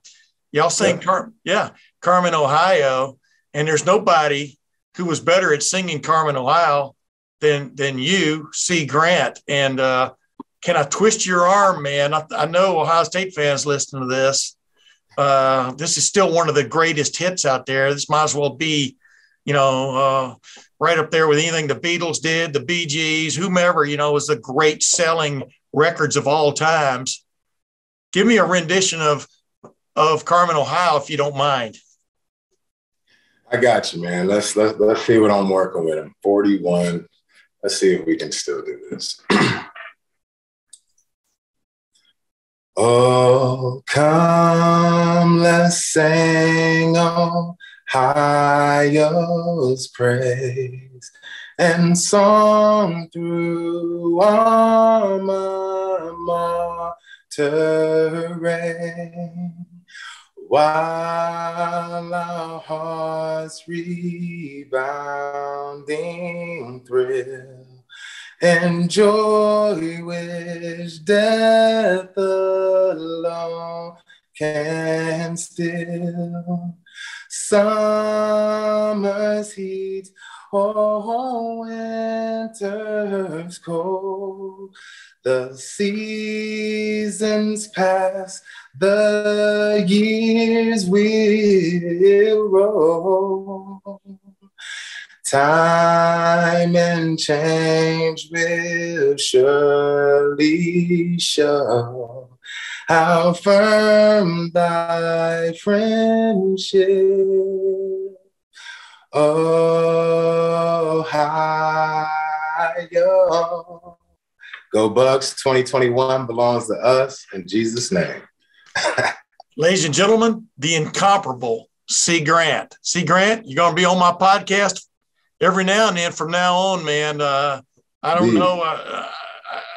y'all sang yeah. Car- yeah, Carmen, Ohio, and there's nobody who was better at singing Carmen, Ohio than than you, Cie Grant. And uh, can I twist your arm, man? I, I know Ohio State fans listen to this. Uh, this is still one of the greatest hits out there. This might as well be, you know, uh, right up there with anything the Beatles did, the Bee Gees, whomever, you know, is the great selling records of all times. Give me a rendition of, of Carmen, Ohio, if you don't mind. I got you, man. Let's, let's, let's see what I'm working with. I'm forty-one. Let's see if we can still do this. Oh, come, let's sing Ohio's praise and song through our mater reign, while our hearts rebounding thrill and joy which death alone can still. Summer's heat or winter's cold, the seasons pass, the years will roll. Time and change will surely show how firm thy friendship, Ohio. Go Bucks, twenty twenty-one belongs to us in Jesus' name. Ladies and gentlemen, the incomparable Cie Grant. Cie Grant, you're going to be on my podcast every now and then from now on, man. uh, I don't Dude. know. Uh,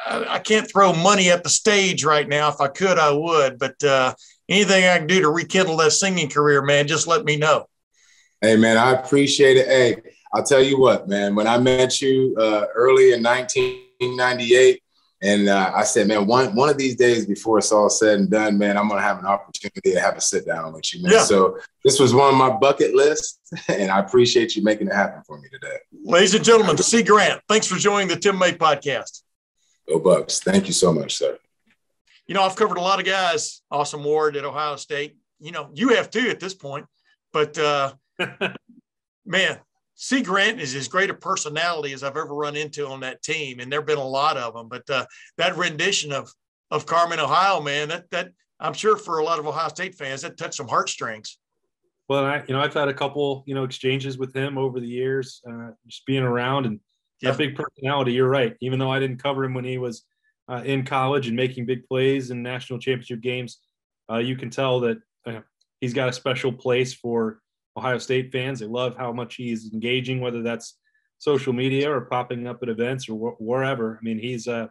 I, I can't throw money at the stage right now. If I could, I would. But uh, anything I can do to rekindle that singing career, man, just let me know. Hey, man, I appreciate it. Hey, I'll tell you what, man. When I met you uh, early in nineteen ninety-eight, and uh, I said, man, one one of these days before it's all said and done, man, I'm going to have an opportunity to have a sit down with you, man. Yeah. So this was one of my bucket lists, and I appreciate you making it happen for me today. Ladies and gentlemen, Cie Grant, thanks for joining the Tim May Podcast. Go Bucks. Thank you so much, sir. You know, I've covered a lot of guys, Awesome Ward at Ohio State. You know, you have too at this point. But, uh, man, Cie Grant is as great a personality as I've ever run into on that team, and there have been a lot of them. But uh, that rendition of of Carmen, Ohio, man, that that I'm sure for a lot of Ohio State fans, that touched some heartstrings. Well, I, you know, I've had a couple, you know, exchanges with him over the years, uh, just being around, and yeah. That big personality, you're right. Even though I didn't cover him when he was uh, in college and making big plays in national championship games, uh, you can tell that uh, he's got a special place for Ohio State fans. They love how much he's engaging, whether that's social media or popping up at events or wh- wherever. I mean, he's uh,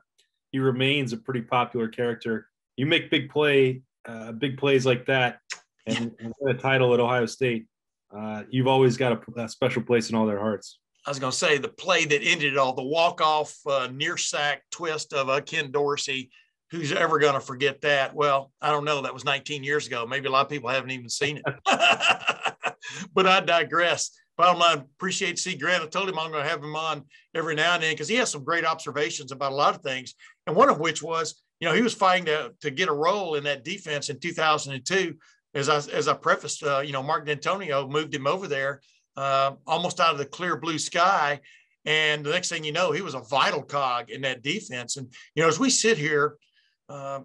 he remains a pretty popular character. You make big play, uh, big plays like that, and, and win a title at Ohio State, uh, you've always got a, a special place in all their hearts. I was going to say the play that ended it all, the walk-off uh, near sack twist of uh, Ken Dorsey. Who's ever going to forget that? Well, I don't know. That was nineteen years ago. Maybe a lot of people haven't even seen it. But I digress. Bottom line, appreciate Cie Grant. I told him I'm going to have him on every now and then because he has some great observations about a lot of things. And one of which was, you know, he was fighting to, to get a role in that defense in two thousand two. As I, as I prefaced, uh, you know, Mark D'Antonio moved him over there uh, almost out of the clear blue sky. And the next thing you know, he was a vital cog in that defense. And, you know, as we sit here, Uh,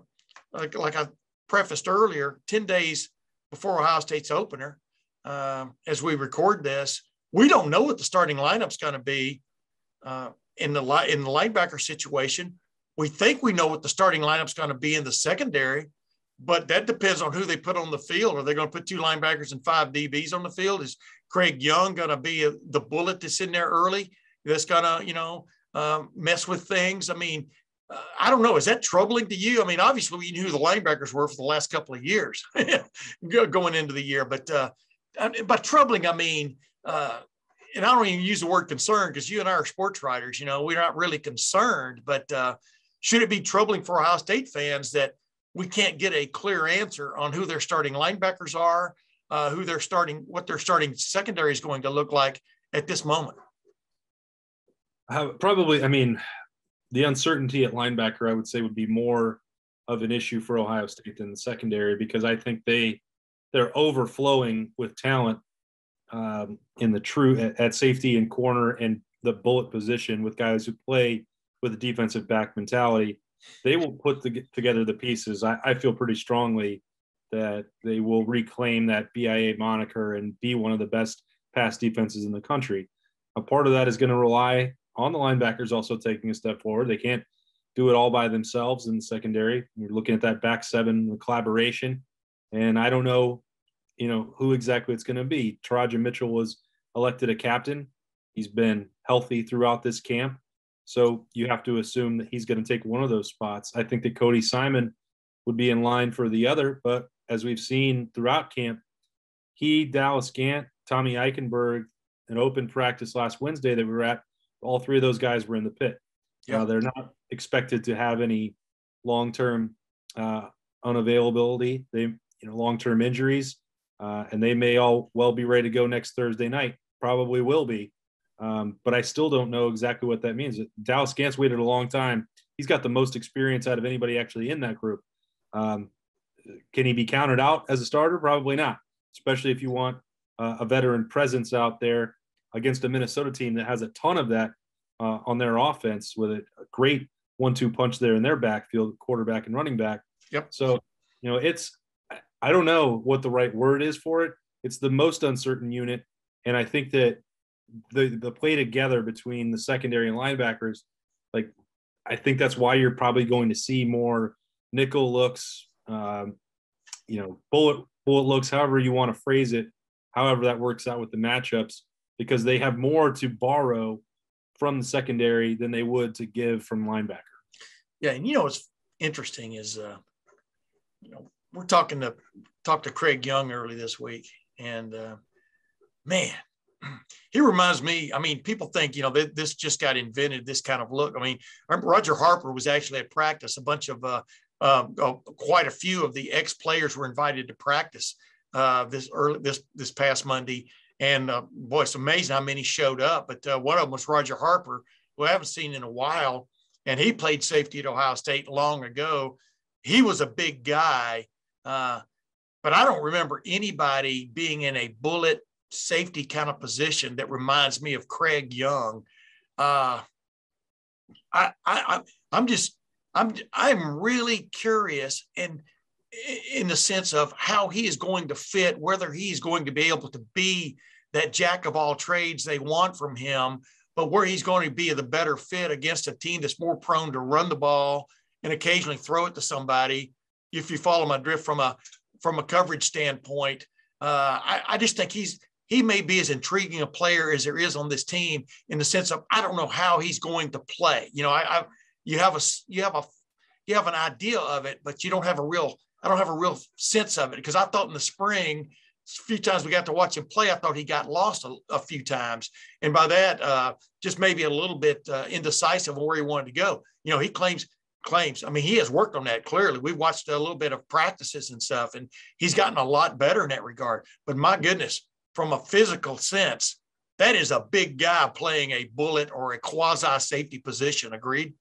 like, like I prefaced earlier, ten days before Ohio State's opener, um, as we record this, we don't know what the starting lineup's going to be uh, in the li- in the linebacker situation. we think we know what the starting lineup's going to be in the secondary, but that depends on who they put on the field. Are they going to put two linebackers and five D Bs on the field? Is Craig Young going to be a, the bullet that's in there early that's going to, you know, um, mess with things? I mean, uh, I don't know. Is that troubling to you? I mean, obviously we knew who the linebackers were for the last couple of years going into the year. But uh, by troubling, I mean, uh, and I don't even use the word concern because you and I are sports writers, you know, we're not really concerned, but uh, should it be troubling for Ohio State fans that we can't get a clear answer on who their starting linebackers are, uh, who they're starting, what their starting secondary is going to look like at this moment? Uh, probably, I mean, the uncertainty at linebacker, I would say, would be more of an issue for Ohio State than the secondary, because I think they, they're overflowing with talent um, in the true at, at safety and corner and the bullet position with guys who play with a defensive back mentality. They will put the, together the pieces. I, I feel pretty strongly that they will reclaim that B I A moniker and be one of the best pass defenses in the country. A part of that is going to rely on the linebackers also taking a step forward. They can't do it all by themselves in the secondary. You're looking at that back seven, the collaboration, and I don't know, you know, who exactly it's going to be. Teradja Mitchell was elected a captain. He's been healthy throughout this camp. So you have to assume that he's going to take one of those spots. I think that Cody Simon would be in line for the other, but as we've seen throughout camp, he, Dallas Gant, Tommy Eichenberg, an open practice last Wednesday that we were at, all three of those guys were in the pit. Yeah. Uh, they're not expected to have any long-term uh, unavailability, they, you know, long-term injuries, uh, and they may all well be ready to go next Thursday night, probably will be. Um, but I still don't know exactly what that means. Dallas Gant's waited a long time. He's got the most experience out of anybody actually in that group. Um, can he be counted out as a starter? Probably not, especially if you want uh, a veteran presence out there against a Minnesota team that has a ton of that uh, on their offense with a great one two punch there in their backfield, quarterback and running back. Yep. So, you know, it's – I don't know what the right word is for it. It's the most uncertain unit, and I think that the the play together between the secondary and linebackers, like I think that's why you're probably going to see more nickel looks, um, you know, bullet bullet looks, however you want to phrase it, however that works out with the matchups, because they have more to borrow from the secondary than they would to give from linebacker. Yeah, and you know what's interesting is, uh, you know, we're talking to talk to Craig Young early this week, and uh, man. He reminds me, I mean, people think, you know, that this just got invented, this kind of look. I mean, Roger Harper was actually at practice. A bunch of, uh, uh, quite a few of the ex-players were invited to practice uh, this early, this this past Monday. And, uh, boy, it's amazing how many showed up. But uh, one of them was Roger Harper, who I haven't seen in a while. And he played safety at Ohio State long ago. He was a big guy. Uh, but I don't remember anybody being in a bullet safety kind of position that reminds me of Craig Young. Uh, I, I, I'm just, I'm, I'm really curious in, in the sense of how he is going to fit, whether he's going to be able to be that jack of all trades they want from him, but where he's going to be the better fit against a team that's more prone to run the ball and occasionally throw it to somebody. If you follow my drift from a, from a coverage standpoint, uh, I, I just think he's, he may be as intriguing a player as there is on this team in the sense of, I don't know how he's going to play. You know, I, I, you have a, you have a, you have an idea of it, but you don't have a real, I don't have a real sense of it. Because I thought in the spring, a few times we got to watch him play, I thought he got lost a, a few times. And by that, uh, just maybe a little bit uh, indecisive on where he wanted to go. You know, he claims, claims, I mean, he has worked on that. Clearly we've watched a little bit of practices and stuff, and he's gotten a lot better in that regard, but my goodness, from a physical sense, that is a big guy playing a bullet or a quasi safety position. Agreed?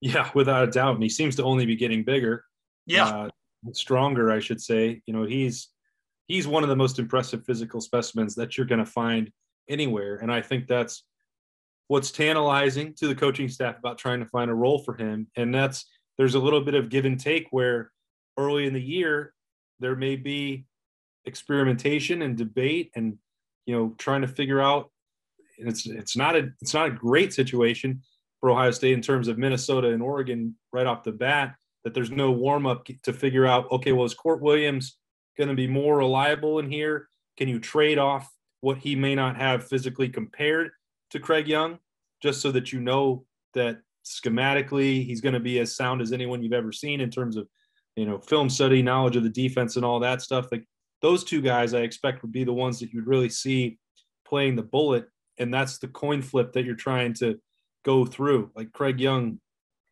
Yeah, without a doubt. And he seems to only be getting bigger. Yeah. Uh, stronger, I should say. You know, he's, he's one of the most impressive physical specimens that you're going to find anywhere. And I think that's what's tantalizing to the coaching staff about trying to find a role for him. And that's, there's a little bit of give and take where early in the year, there may be experimentation and debate and, you know, trying to figure out, and it's, it's not a, it's not a great situation for Ohio State in terms of Minnesota and Oregon right off the bat, that there's no warm-up to figure out, okay, well, is Court Williams going to be more reliable in here? Can you trade off what he may not have physically compared to Craig Young, just so that you know that schematically he's going to be as sound as anyone you've ever seen in terms of, you know, film study, knowledge of the defense and all that stuff? Like, those two guys I expect would be the ones that you'd really see playing the bullet. And that's the coin flip that you're trying to go through. Like Craig Young,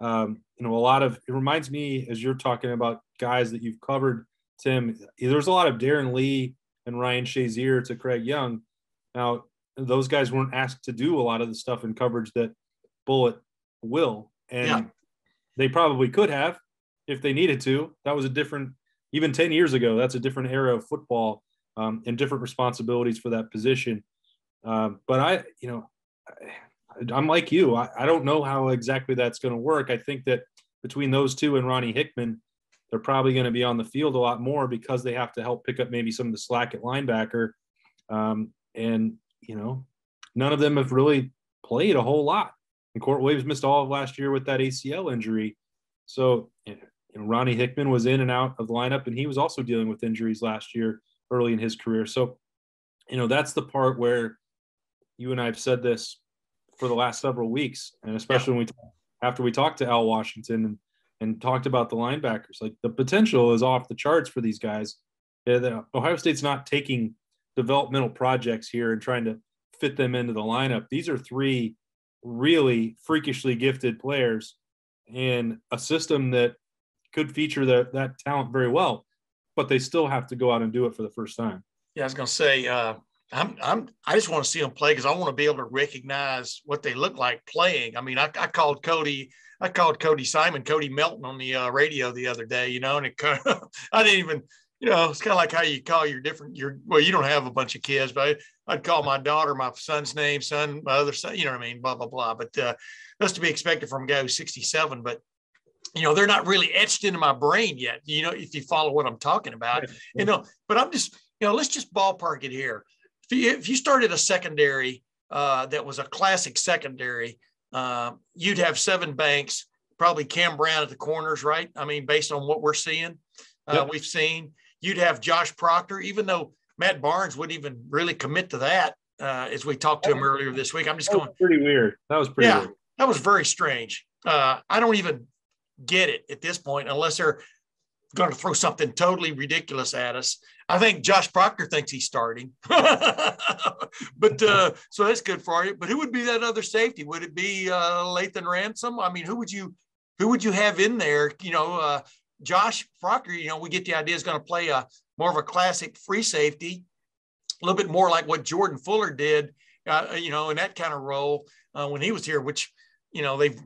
um, you know, a lot of, it reminds me, as you're talking about guys that you've covered, Tim, there's a lot of Darren Lee and Ryan Shazier to Craig Young. Now, those guys weren't asked to do a lot of the stuff in coverage that Bullitt will, and yeah. they probably could have if they needed to. That was a different, even ten years ago, that's a different era of football, um, and different responsibilities for that position. Um, but I, you know, I, I'm like you, I, I don't know how exactly that's going to work. I think that between those two and Ronnie Hickman, they're probably going to be on the field a lot more because they have to help pick up maybe some of the slack at linebacker. Um, and, you know, none of them have really played a whole lot. And Court Williams missed all of last year with that A C L injury. So, you know, Ronnie Hickman was in and out of the lineup, and he was also dealing with injuries last year early in his career. So, you know, that's the part where you and I have said this for the last several weeks, and especially when we talk, after we talked to Al Washington and, and talked about the linebackers, like the potential is off the charts for these guys. Yeah, the, Ohio State's not taking developmental projects here and trying to fit them into the lineup. These are three really freakishly gifted players in a system that could feature the, that talent very well, but they still have to go out and do it for the first time. Yeah, I was going to say, uh, I'm, I'm, I just want to see them play because I want to be able to recognize what they look like playing. I mean, I, I called Cody, I called Cody Simon, Cody Melton on the uh, radio the other day, you know, and it, I didn't even, you know, it's kind of like how you call your different, your, well, you don't have a bunch of kids, but I, I'd call my daughter, my son's name, son, my other son, you know what I mean? Blah, blah, blah. But uh, that's to be expected from guy who's sixty-seven, but you know, they're not really etched into my brain yet. You know, if you follow what I'm talking about, right. you know, but I'm just, you know, let's just ballpark it here. If you started a secondary uh, that was a classic secondary, uh, you'd have seven Banks, probably Cam Brown at the corners, right? I mean, based on what we're seeing, uh, yep. we've seen. You'd have Josh Proctor, even though Matt Barnes wouldn't even really commit to that, uh, as we talked to him earlier this week. I'm just that going. Was pretty weird. That was pretty yeah, weird. That was very strange. Uh, I don't even get it at this point unless they're going to throw something totally ridiculous at us. I think Josh Proctor thinks he's starting, but uh, so that's good for you. But who would be that other safety? Would it be uh, Lathan Ransom? I mean, who would you, who would you have in there? You know, uh, Josh Proctor, you know, we get the idea is going to play a more of a classic free safety, a little bit more like what Jordan Fuller did, uh, you know, in that kind of role uh, when he was here, which, you know, they've,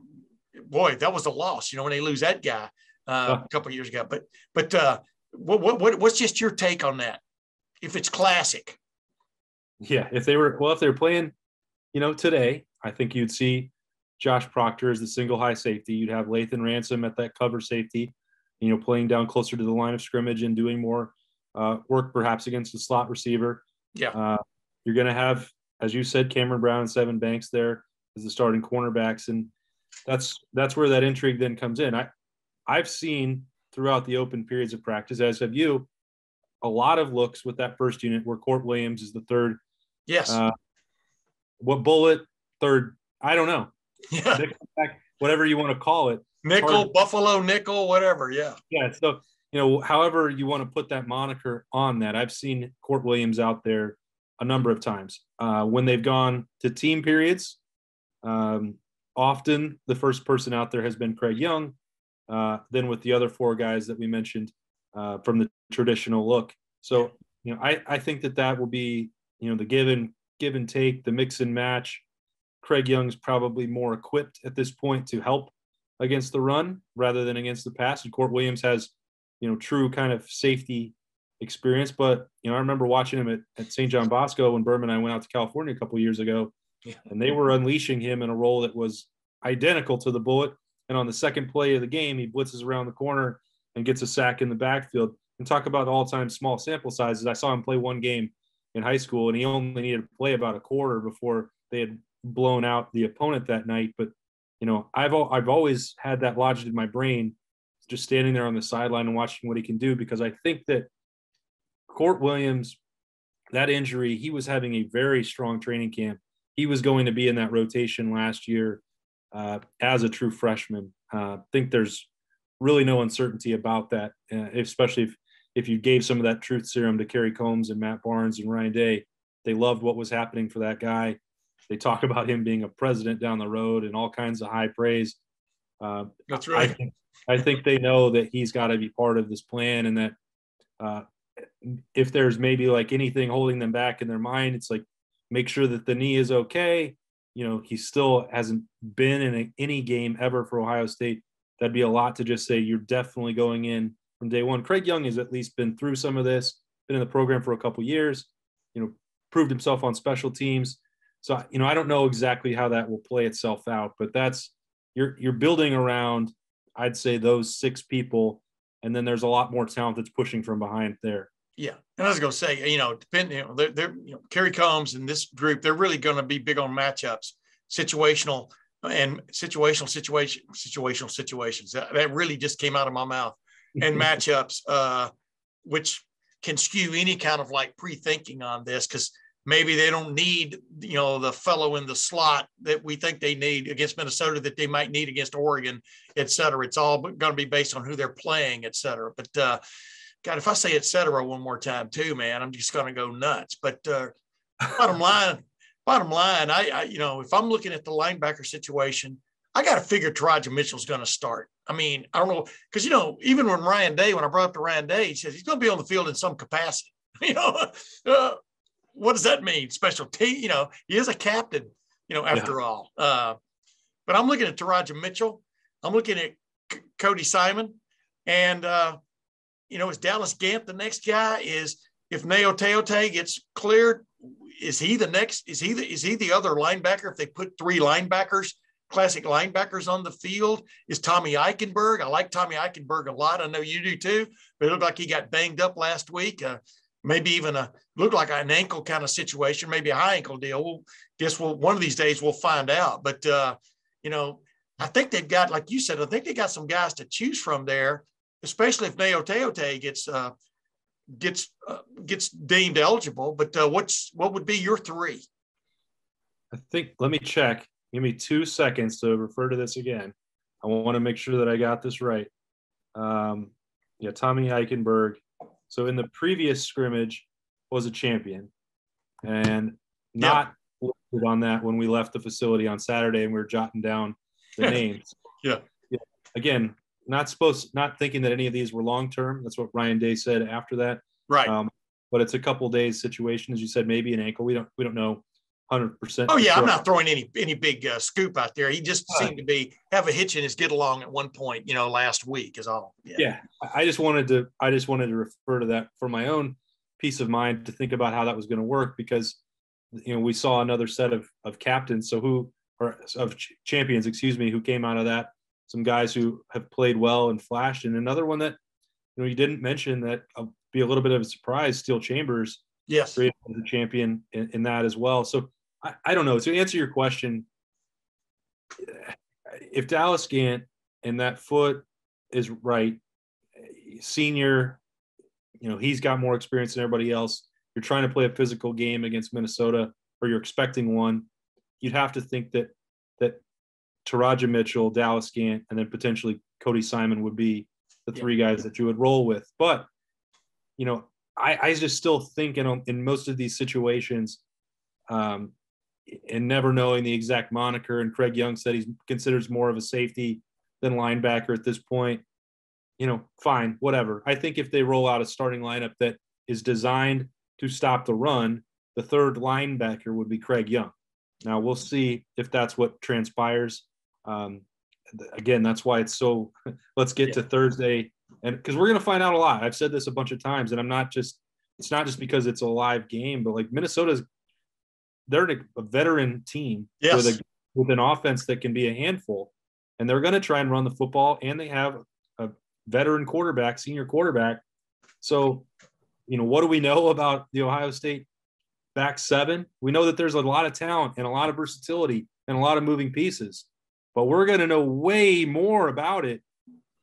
boy, that was a loss, you know, when they lose that guy. Uh, a couple of years ago, but but uh, what what what's just your take on that? If it's classic, yeah. If they were well, if they were playing, you know, today, I think you'd see Josh Proctor as the single high safety. You'd have Lathan Ransom at that cover safety, you know, playing down closer to the line of scrimmage and doing more uh, work perhaps against the slot receiver. Yeah, uh, you're going to have, as you said, Cameron Brown and Seven Banks there as the starting cornerbacks, and that's that's where that intrigue then comes in. I. I've seen throughout the open periods of practice, as have you, a lot of looks with that first unit where Court Williams is the third. Yes. Uh, what bullet, third, I don't know. Yeah. Nickelback, whatever you want to call it. Nickel, buffalo, nickel, whatever, yeah. Yeah, so, you know, however you want to put that moniker on that, I've seen Court Williams out there a number of times. Uh, when they've gone to team periods, um, often the first person out there has been Craig Young. Uh, then with the other four guys that we mentioned uh, from the traditional look. So, you know, I, I think that that will be, you know, the give and, give and take, the mix and match. Craig Young's probably more equipped at this point to help against the run rather than against the pass. And Court Williams has, you know, true kind of safety experience. But, you know, I remember watching him at, at Saint John Bosco when Berman and I went out to California a couple of years ago, yeah. and they were unleashing him in a role that was identical to the bullet. And on the second play of the game, he blitzes around the corner and gets a sack in the backfield. And talk about all-time small sample sizes. I saw him play one game in high school, and he only needed to play about a quarter before they had blown out the opponent that night. But you know, I've I've always had that lodged in my brain, just standing there on the sideline and watching what he can do, because I think that Court Williams, that injury, he was having a very strong training camp. He was going to be in that rotation last year uh, as a true freshman. I uh, think there's really no uncertainty about that, uh, especially if, if you gave some of that truth serum to Kerry Combs and Matt Barnes and Ryan Day. They loved what was happening for that guy. They talk about him being a president down the road and all kinds of high praise. Uh, That's right. I think, I think they know that he's got to be part of this plan, and that uh, if there's maybe like anything holding them back in their mind, it's like, make sure that the knee is okay. You know, he still hasn't been in a, any game ever for Ohio State. That'd be a lot to just say you're definitely going in from day one. Craig Young has at least been through some of this, been in the program for a couple years, you know, proved himself on special teams. So, you know, I don't know exactly how that will play itself out, but that's, you're you're building around, I'd say, those six people, and then there's a lot more talent that's pushing from behind there. Yeah, and I was going to say, you know, depending, you know, they're, they're you know, Kerry Combs and this group, they're really going to be big on matchups, situational and situational situation, situational situations. That, that really just came out of my mouth. And matchups, uh, which can skew any kind of like pre-thinking on this, because maybe they don't need, you know, the fellow in the slot that we think they need against Minnesota that they might need against Oregon, et cetera. It's all going to be based on who they're playing, et cetera. But uh, God, if I say et cetera one more time too, man, I'm just going to go nuts. But uh, bottom line, bottom line, I, I, you know, if I'm looking at the linebacker situation, I got to figure Teradja Mitchell's going to start. I mean, I don't know, because, you know, even when Ryan Day, when I brought up to Ryan Day, he says he's going to be on the field in some capacity. You know, uh, what does that mean? Special team, you know, he is a captain, you know, after yeah. all. Uh, but I'm looking at Teradja Mitchell. I'm looking at C- Cody Simon, and uh, you know, is Dallas Gant the next guy? Is if Neoteote gets cleared, is he the next? Is he the, is he the other linebacker? If they put three linebackers, classic linebackers on the field, is Tommy Eichenberg? I like Tommy Eichenberg a lot. I know you do too, but it looked like he got banged up last week. Uh, maybe even a looked like an ankle kind of situation, maybe a high ankle deal. We'll guess we'll, one of these days we'll find out. But uh, you know, I think they've got, like you said, I think they got some guys to choose from there, especially if Neoteote gets uh, gets uh, gets deemed eligible. But uh, what's what would be your three? I think. Let me check. Give me two seconds to refer to this again. I want to make sure that I got this right. Um, yeah, Tommy Eichenberg. So in the previous scrimmage, was a champion, and not yeah. listed on that when we left the facility on Saturday and we were jotting down the names. yeah. yeah. Again, not supposed, not thinking that any of these were long term. That's what Ryan Day said after that. Right. Um, but it's a couple days situation, as you said, maybe an ankle. We don't we don't know. one hundred percent. Oh, yeah, sure. I'm not throwing any any big uh, scoop out there. He just uh, seemed to be have a hitch in his get along at one point, you know, last week is all. Yeah. yeah, I just wanted to I just wanted to refer to that for my own peace of mind, to think about how that was going to work, because, you know, we saw another set of of captains, so who or of ch- champions, excuse me, who came out of that. Some guys who have played well and flashed, and another one that, you know, you didn't mention that I'll be a little bit of a surprise. Steel Chambers, yes, the champion in, in that as well. So. I don't know. To answer your question, if Dallas Gant and that foot is right, senior, you know, he's got more experience than everybody else. You're trying to play a physical game against Minnesota, or you're expecting one. You'd have to think that that Teradja Mitchell, Dallas Gant, and then potentially Cody Simon would be the three yeah. guys that you would roll with. But, you know, I, I just still think in, in most of these situations, um, and never knowing the exact moniker. And Craig Young said he considers more of a safety than linebacker at this point. You know, fine, whatever. I think if they roll out a starting lineup that is designed to stop the run, the third linebacker would be Craig Young. Now we'll see if that's what transpires. Um, again, that's why it's so, let's get yeah. to Thursday. And because we're going to find out a lot. I've said this a bunch of times, and I'm not just, it's not just because it's a live game, but like Minnesota's, they're a veteran team yes. with, a, with an offense that can be a handful, and they're going to try and run the football, and they have a veteran quarterback, senior quarterback. So, you know, what do we know about the Ohio State back seven? We know that there's a lot of talent and a lot of versatility and a lot of moving pieces. But we're going to know way more about it,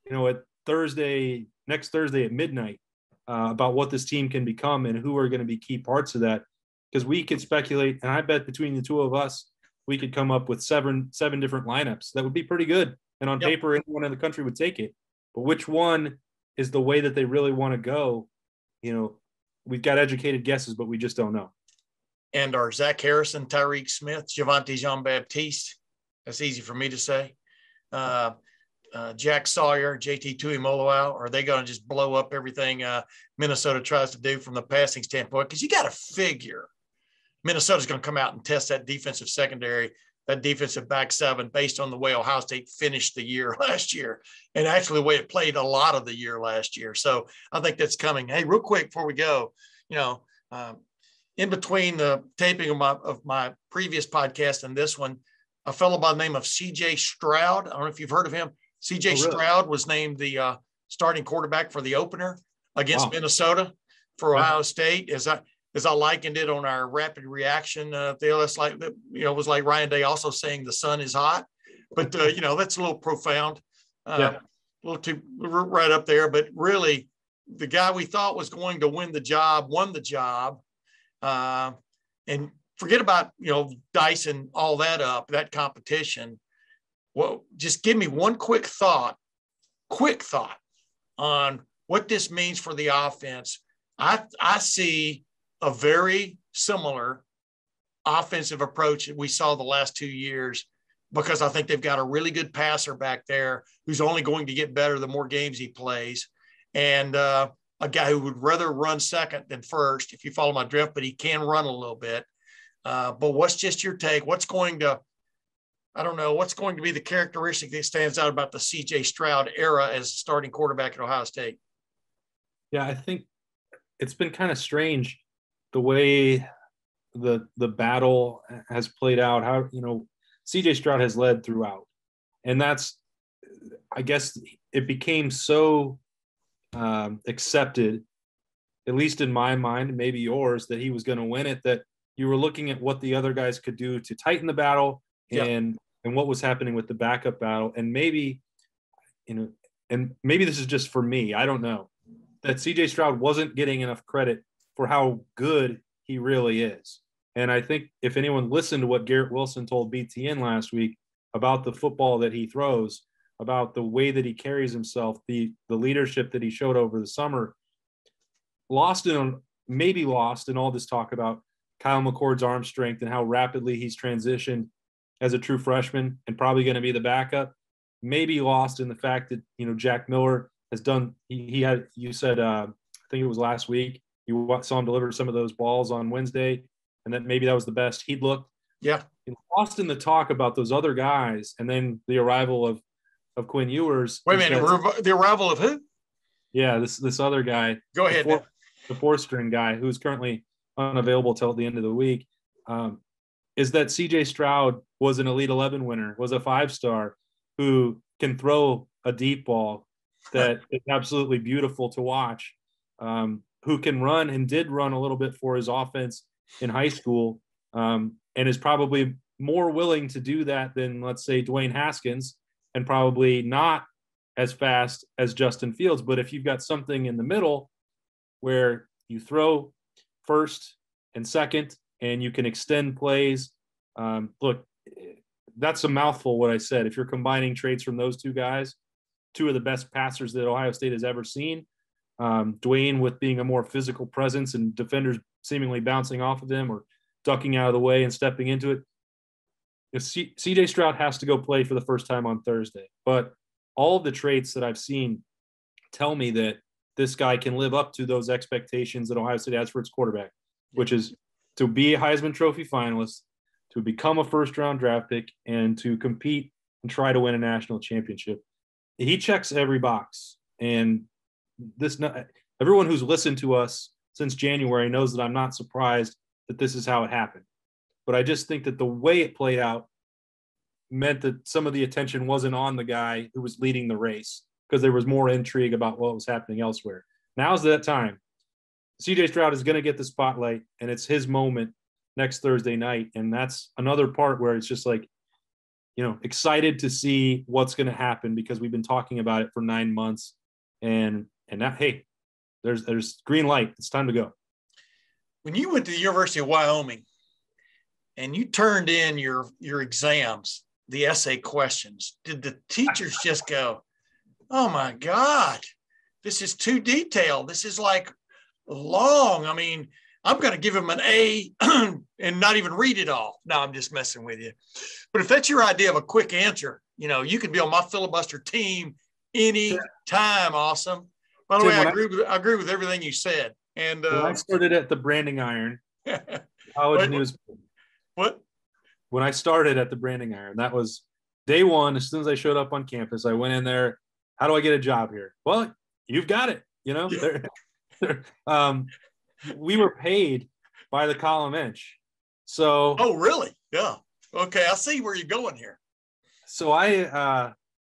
you know, at Thursday, next Thursday at midnight, uh, about what this team can become and who are going to be key parts of that. Because we could speculate, and I bet between the two of us, we could come up with seven seven different lineups. That would be pretty good. And on yep. paper, anyone in the country would take it. But which one is the way that they really want to go? You know, we've got educated guesses, but we just don't know. And are Zach Harrison, Tyreek Smith, Javonte Jean-Baptiste, that's easy for me to say, uh, uh, Jack Sawyer, J T Tuimoloau, are they going to just blow up everything uh, Minnesota tries to do from the passing standpoint? Because you got to figure Minnesota's going to come out and test that defensive secondary, that defensive back seven, based on the way Ohio State finished the year last year and actually the way it played a lot of the year last year. So I think that's coming. Hey, real quick before we go, you know, um, in between the taping of my, of my previous podcast and this one, a fellow by the name of C J. Stroud, I don't know if you've heard of him. C J. Oh, really? Stroud was named the uh, starting quarterback for the opener against wow. Minnesota for Ohio wow. State. As I as I likened it on our rapid reaction, uh, the L S, like, you know, it was like Ryan Day also saying the sun is hot. But, uh, you know, that's a little profound, uh, yeah. a little too right up there. But really, the guy we thought was going to win the job won the job. Uh, and forget about, you know, dicing all that up, that competition. Well, just give me one quick thought, quick thought on what this means for the offense. I I see a very similar offensive approach that we saw the last two years because I think they've got a really good passer back there who's only going to get better the more games he plays. And, uh, a guy who would rather run second than first, if you follow my drift, but he can run a little bit. Uh, but what's just your take? What's going to, I don't know, what's going to be the characteristic that stands out about the C J. Stroud era as starting quarterback at Ohio State? Yeah, I think it's been kind of strange the way the the battle has played out. How, you know, C J. Stroud has led throughout. And that's, I guess, it became so Um, accepted, at least in my mind, maybe yours, that he was going to win it, that you were looking at what the other guys could do to tighten the battle and, yeah. and what was happening with the backup battle. And maybe, you know, and maybe this is just for me, I don't know, that C J. Stroud wasn't getting enough credit for how good he really is. And I think if anyone listened to what Garrett Wilson told B T N last week about the football that he throws, about the way that he carries himself, the the leadership that he showed over the summer, lost in maybe lost in all this talk about Kyle McCord's arm strength and how rapidly he's transitioned as a true freshman and probably going to be the backup, maybe lost in the fact that, you know, Jack Miller has done, he, he had, you said, uh, I think it was last week, you saw him deliver some of those balls on Wednesday, and that maybe that was the best he'd looked. Yeah. He lost in the talk about those other guys, and then the arrival of of Quinn Ewers. Wait a minute, says, the arrival of who? Yeah, this this other guy. Go ahead. The, four, the four-string guy who's currently unavailable till the end of the week, um, is that C J. Stroud was an Elite eleven winner, was a five-star who can throw a deep ball that is absolutely beautiful to watch, um, who can run and did run a little bit for his offense in high school, um, and is probably more willing to do that than, let's say, Dwayne Haskins, and probably not as fast as Justin Fields. But if you've got something in the middle where you throw first and second and you can extend plays, um, look, that's a mouthful what I said. If you're combining traits from those two guys, two of the best passers that Ohio State has ever seen, um, Dwayne with being a more physical presence and defenders seemingly bouncing off of him or ducking out of the way and stepping into it, if C- C.J. Stroud has to go play for the first time on Thursday. But all the traits that I've seen tell me that this guy can live up to those expectations that Ohio State has for its quarterback, which is to be a Heisman Trophy finalist, to become a first-round draft pick, and to compete and try to win a national championship. He checks every box. And this, everyone who's listened to us since January knows that I'm not surprised that this is how it happened. But I just think that the way it played out meant that some of the attention wasn't on the guy who was leading the race because there was more intrigue about what was happening elsewhere. Now's that time. C J. Stroud is going to get the spotlight, and it's his moment next Thursday night. And that's another part where it's just like you know, excited to see what's going to happen, because we've been talking about it for nine months and, and now, hey, there's, there's green light. It's time to go. When you went to the University of Wyoming and you turned in your, your exams, the essay questions, did the teachers just go, oh my God, this is too detailed. This is like long. I mean, I'm going to give him an A and not even read it all. No, I'm just messing with you. But if that's your idea of a quick answer, you know, you can be on my filibuster team any time. Awesome. By the Tim, way, I agree, I, with, I agree with everything you said. And uh, when I started at the Branding Iron, college what, news. What? When I started at the Branding Iron, that was day one. As soon as I showed up on campus, I went in there. How do I get a job here? Well, you've got it. You know, they're, they're, um, we were paid by the column inch. So, oh, really? Yeah. Okay. I see where you're going here. So I, uh,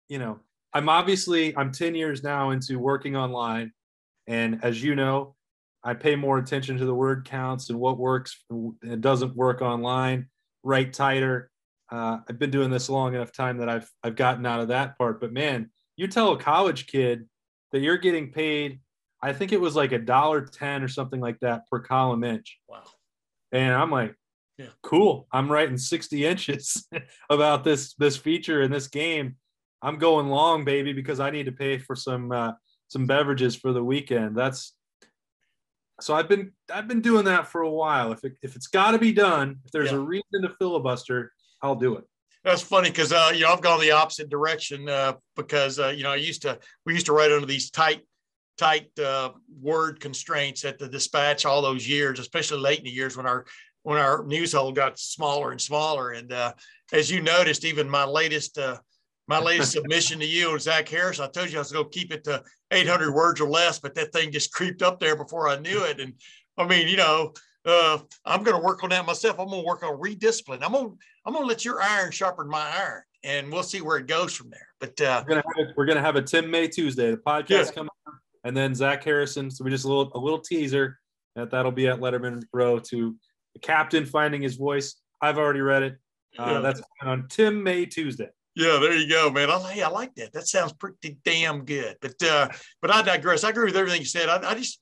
you know, I'm obviously I'm ten years now into working online. And as you know, I pay more attention to the word counts and what works and doesn't work online, write tighter. Uh, I've been doing this long enough time that I've, I've gotten out of that part, but man, you tell a college kid that you're getting paid, I think it was like a dollar ten or something like that per column inch. Wow. And I'm like, yeah, cool. I'm writing sixty inches about this, this feature in this game. I'm going long, baby, because I need to pay for some, uh, some beverages for the weekend. That's so I've been, I've been doing that for a while. If it, if it's gotta be done, if there's yeah. a reason to filibuster, I'll do it. That's funny because, uh, you know, I've gone the opposite direction uh, because, uh, you know, I used to, we used to write under these tight, tight uh, word constraints at the Dispatch all those years, especially late in the years when our, when our news hole got smaller and smaller. And uh, as you noticed, even my latest, uh, my latest submission to you and Zach Harris, I told you I was going to keep it to eight hundred words or less, but that thing just creeped up there before I knew it. And I mean, you know, Uh, I'm going to work on that myself. I'm going to work on rediscipline. I'm going to, I'm going to let your iron sharpen my iron, and we'll see where it goes from there. But uh, we're going to have a, we're going to have a Tim May Tuesday. The podcast yeah. coming up, and then Zach Harrison. So we just a little a little teaser that that'll be at Letterman Row to the captain finding his voice. I've already read it. Uh, yeah. That's on Tim May Tuesday. Yeah, there you go, man. I, hey, I like that. That sounds pretty damn good. But uh, but I digress. I agree with everything you said. I, I just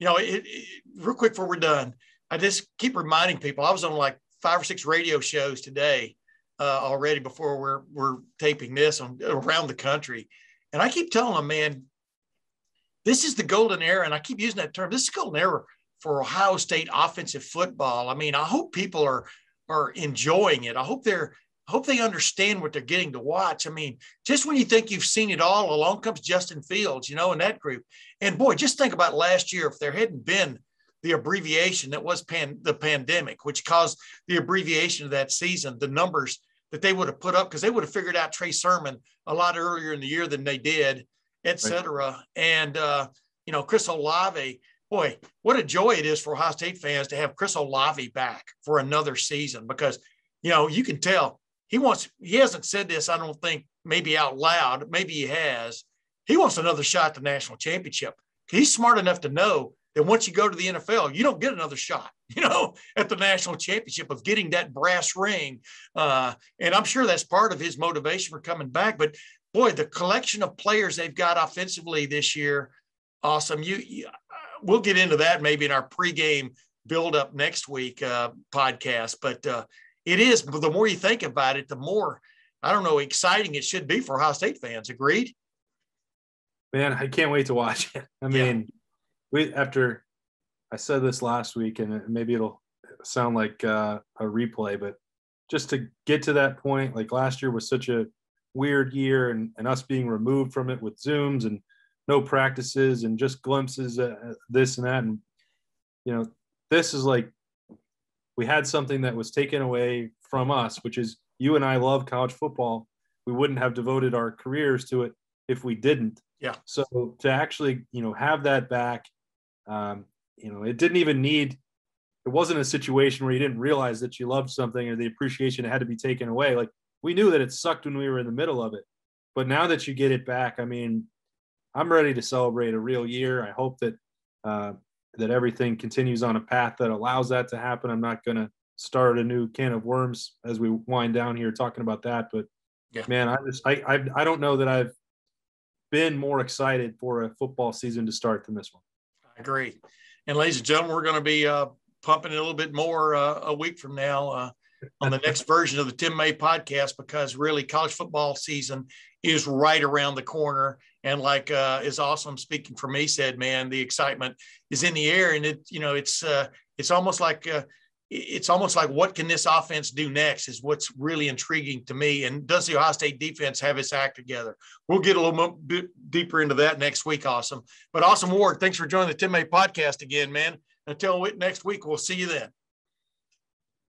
you know it, it, real quick before we're done. I just keep reminding people I was on like five or six radio shows today uh, already before we're, we're taping this on, around the country. And I keep telling them, man, this is the golden era. And I keep using that term. This is the golden era for Ohio State offensive football. I mean, I hope people are, are enjoying it. I hope they're, I hope they understand what they're getting to watch. I mean, just when you think you've seen it all, along comes Justin Fields, you know, in that group. And boy, just think about last year, if there hadn't been the abbreviation that was pan, the pandemic, which caused the abbreviation of that season, the numbers that they would have put up, because they would have figured out Trey Sermon a lot earlier in the year than they did, et cetera. Right. And, uh, you know, Chris Olave, boy, what a joy it is for Ohio State fans to have Chris Olave back for another season, because, you know, you can tell he wants, he hasn't said this, I don't think, maybe out loud, maybe he has, he wants another shot at the national championship. He's smart enough to know then once you go to the N F L, you don't get another shot, you know, at the national championship of getting that brass ring. Uh, and I'm sure that's part of his motivation for coming back. But, boy, the collection of players they've got offensively this year, awesome. You, you we'll get into that maybe in our pregame build-up next week uh, podcast. But uh, it is, the more you think about it, the more, I don't know, exciting it should be for Ohio State fans. Agreed? Man, I can't wait to watch it. I mean yeah. – We, after I said this last week, and maybe it'll sound like uh, a replay, but just to get to that point, like last year was such a weird year, and, and us being removed from it with Zooms and no practices and just glimpses of this and that. And, you know, this is like we had something that was taken away from us, which is you and I love college football. We wouldn't have devoted our careers to it if we didn't. Yeah. So to actually, you know, have that back. Um, you know, it didn't even need, it wasn't a situation where you didn't realize that you loved something or the appreciation had to be taken away. Like we knew that it sucked when we were in the middle of it, but now that you get it back, I mean, I'm ready to celebrate a real year. I hope that, uh, that everything continues on a path that allows that to happen. I'm not going to start a new can of worms as we wind down here talking about that. But yeah, man, I just I, I I don't know that I've been more excited for a football season to start than this one. I agree. And ladies and gentlemen, we're going to be uh, pumping it a little bit more uh, a week from now uh, on the next version of the Tim May podcast, because really college football season is right around the corner. And like uh, is awesome speaking for me said, man, the excitement is in the air, and it, you know, it's uh, it's almost like uh, it's almost like what can this offense do next is what's really intriguing to me. And does the Ohio State defense have its act together? We'll get a little bit deeper into that next week. Awesome. But Awesome Ward, thanks for joining the Tim May podcast again, man. Until next week, we'll see you then.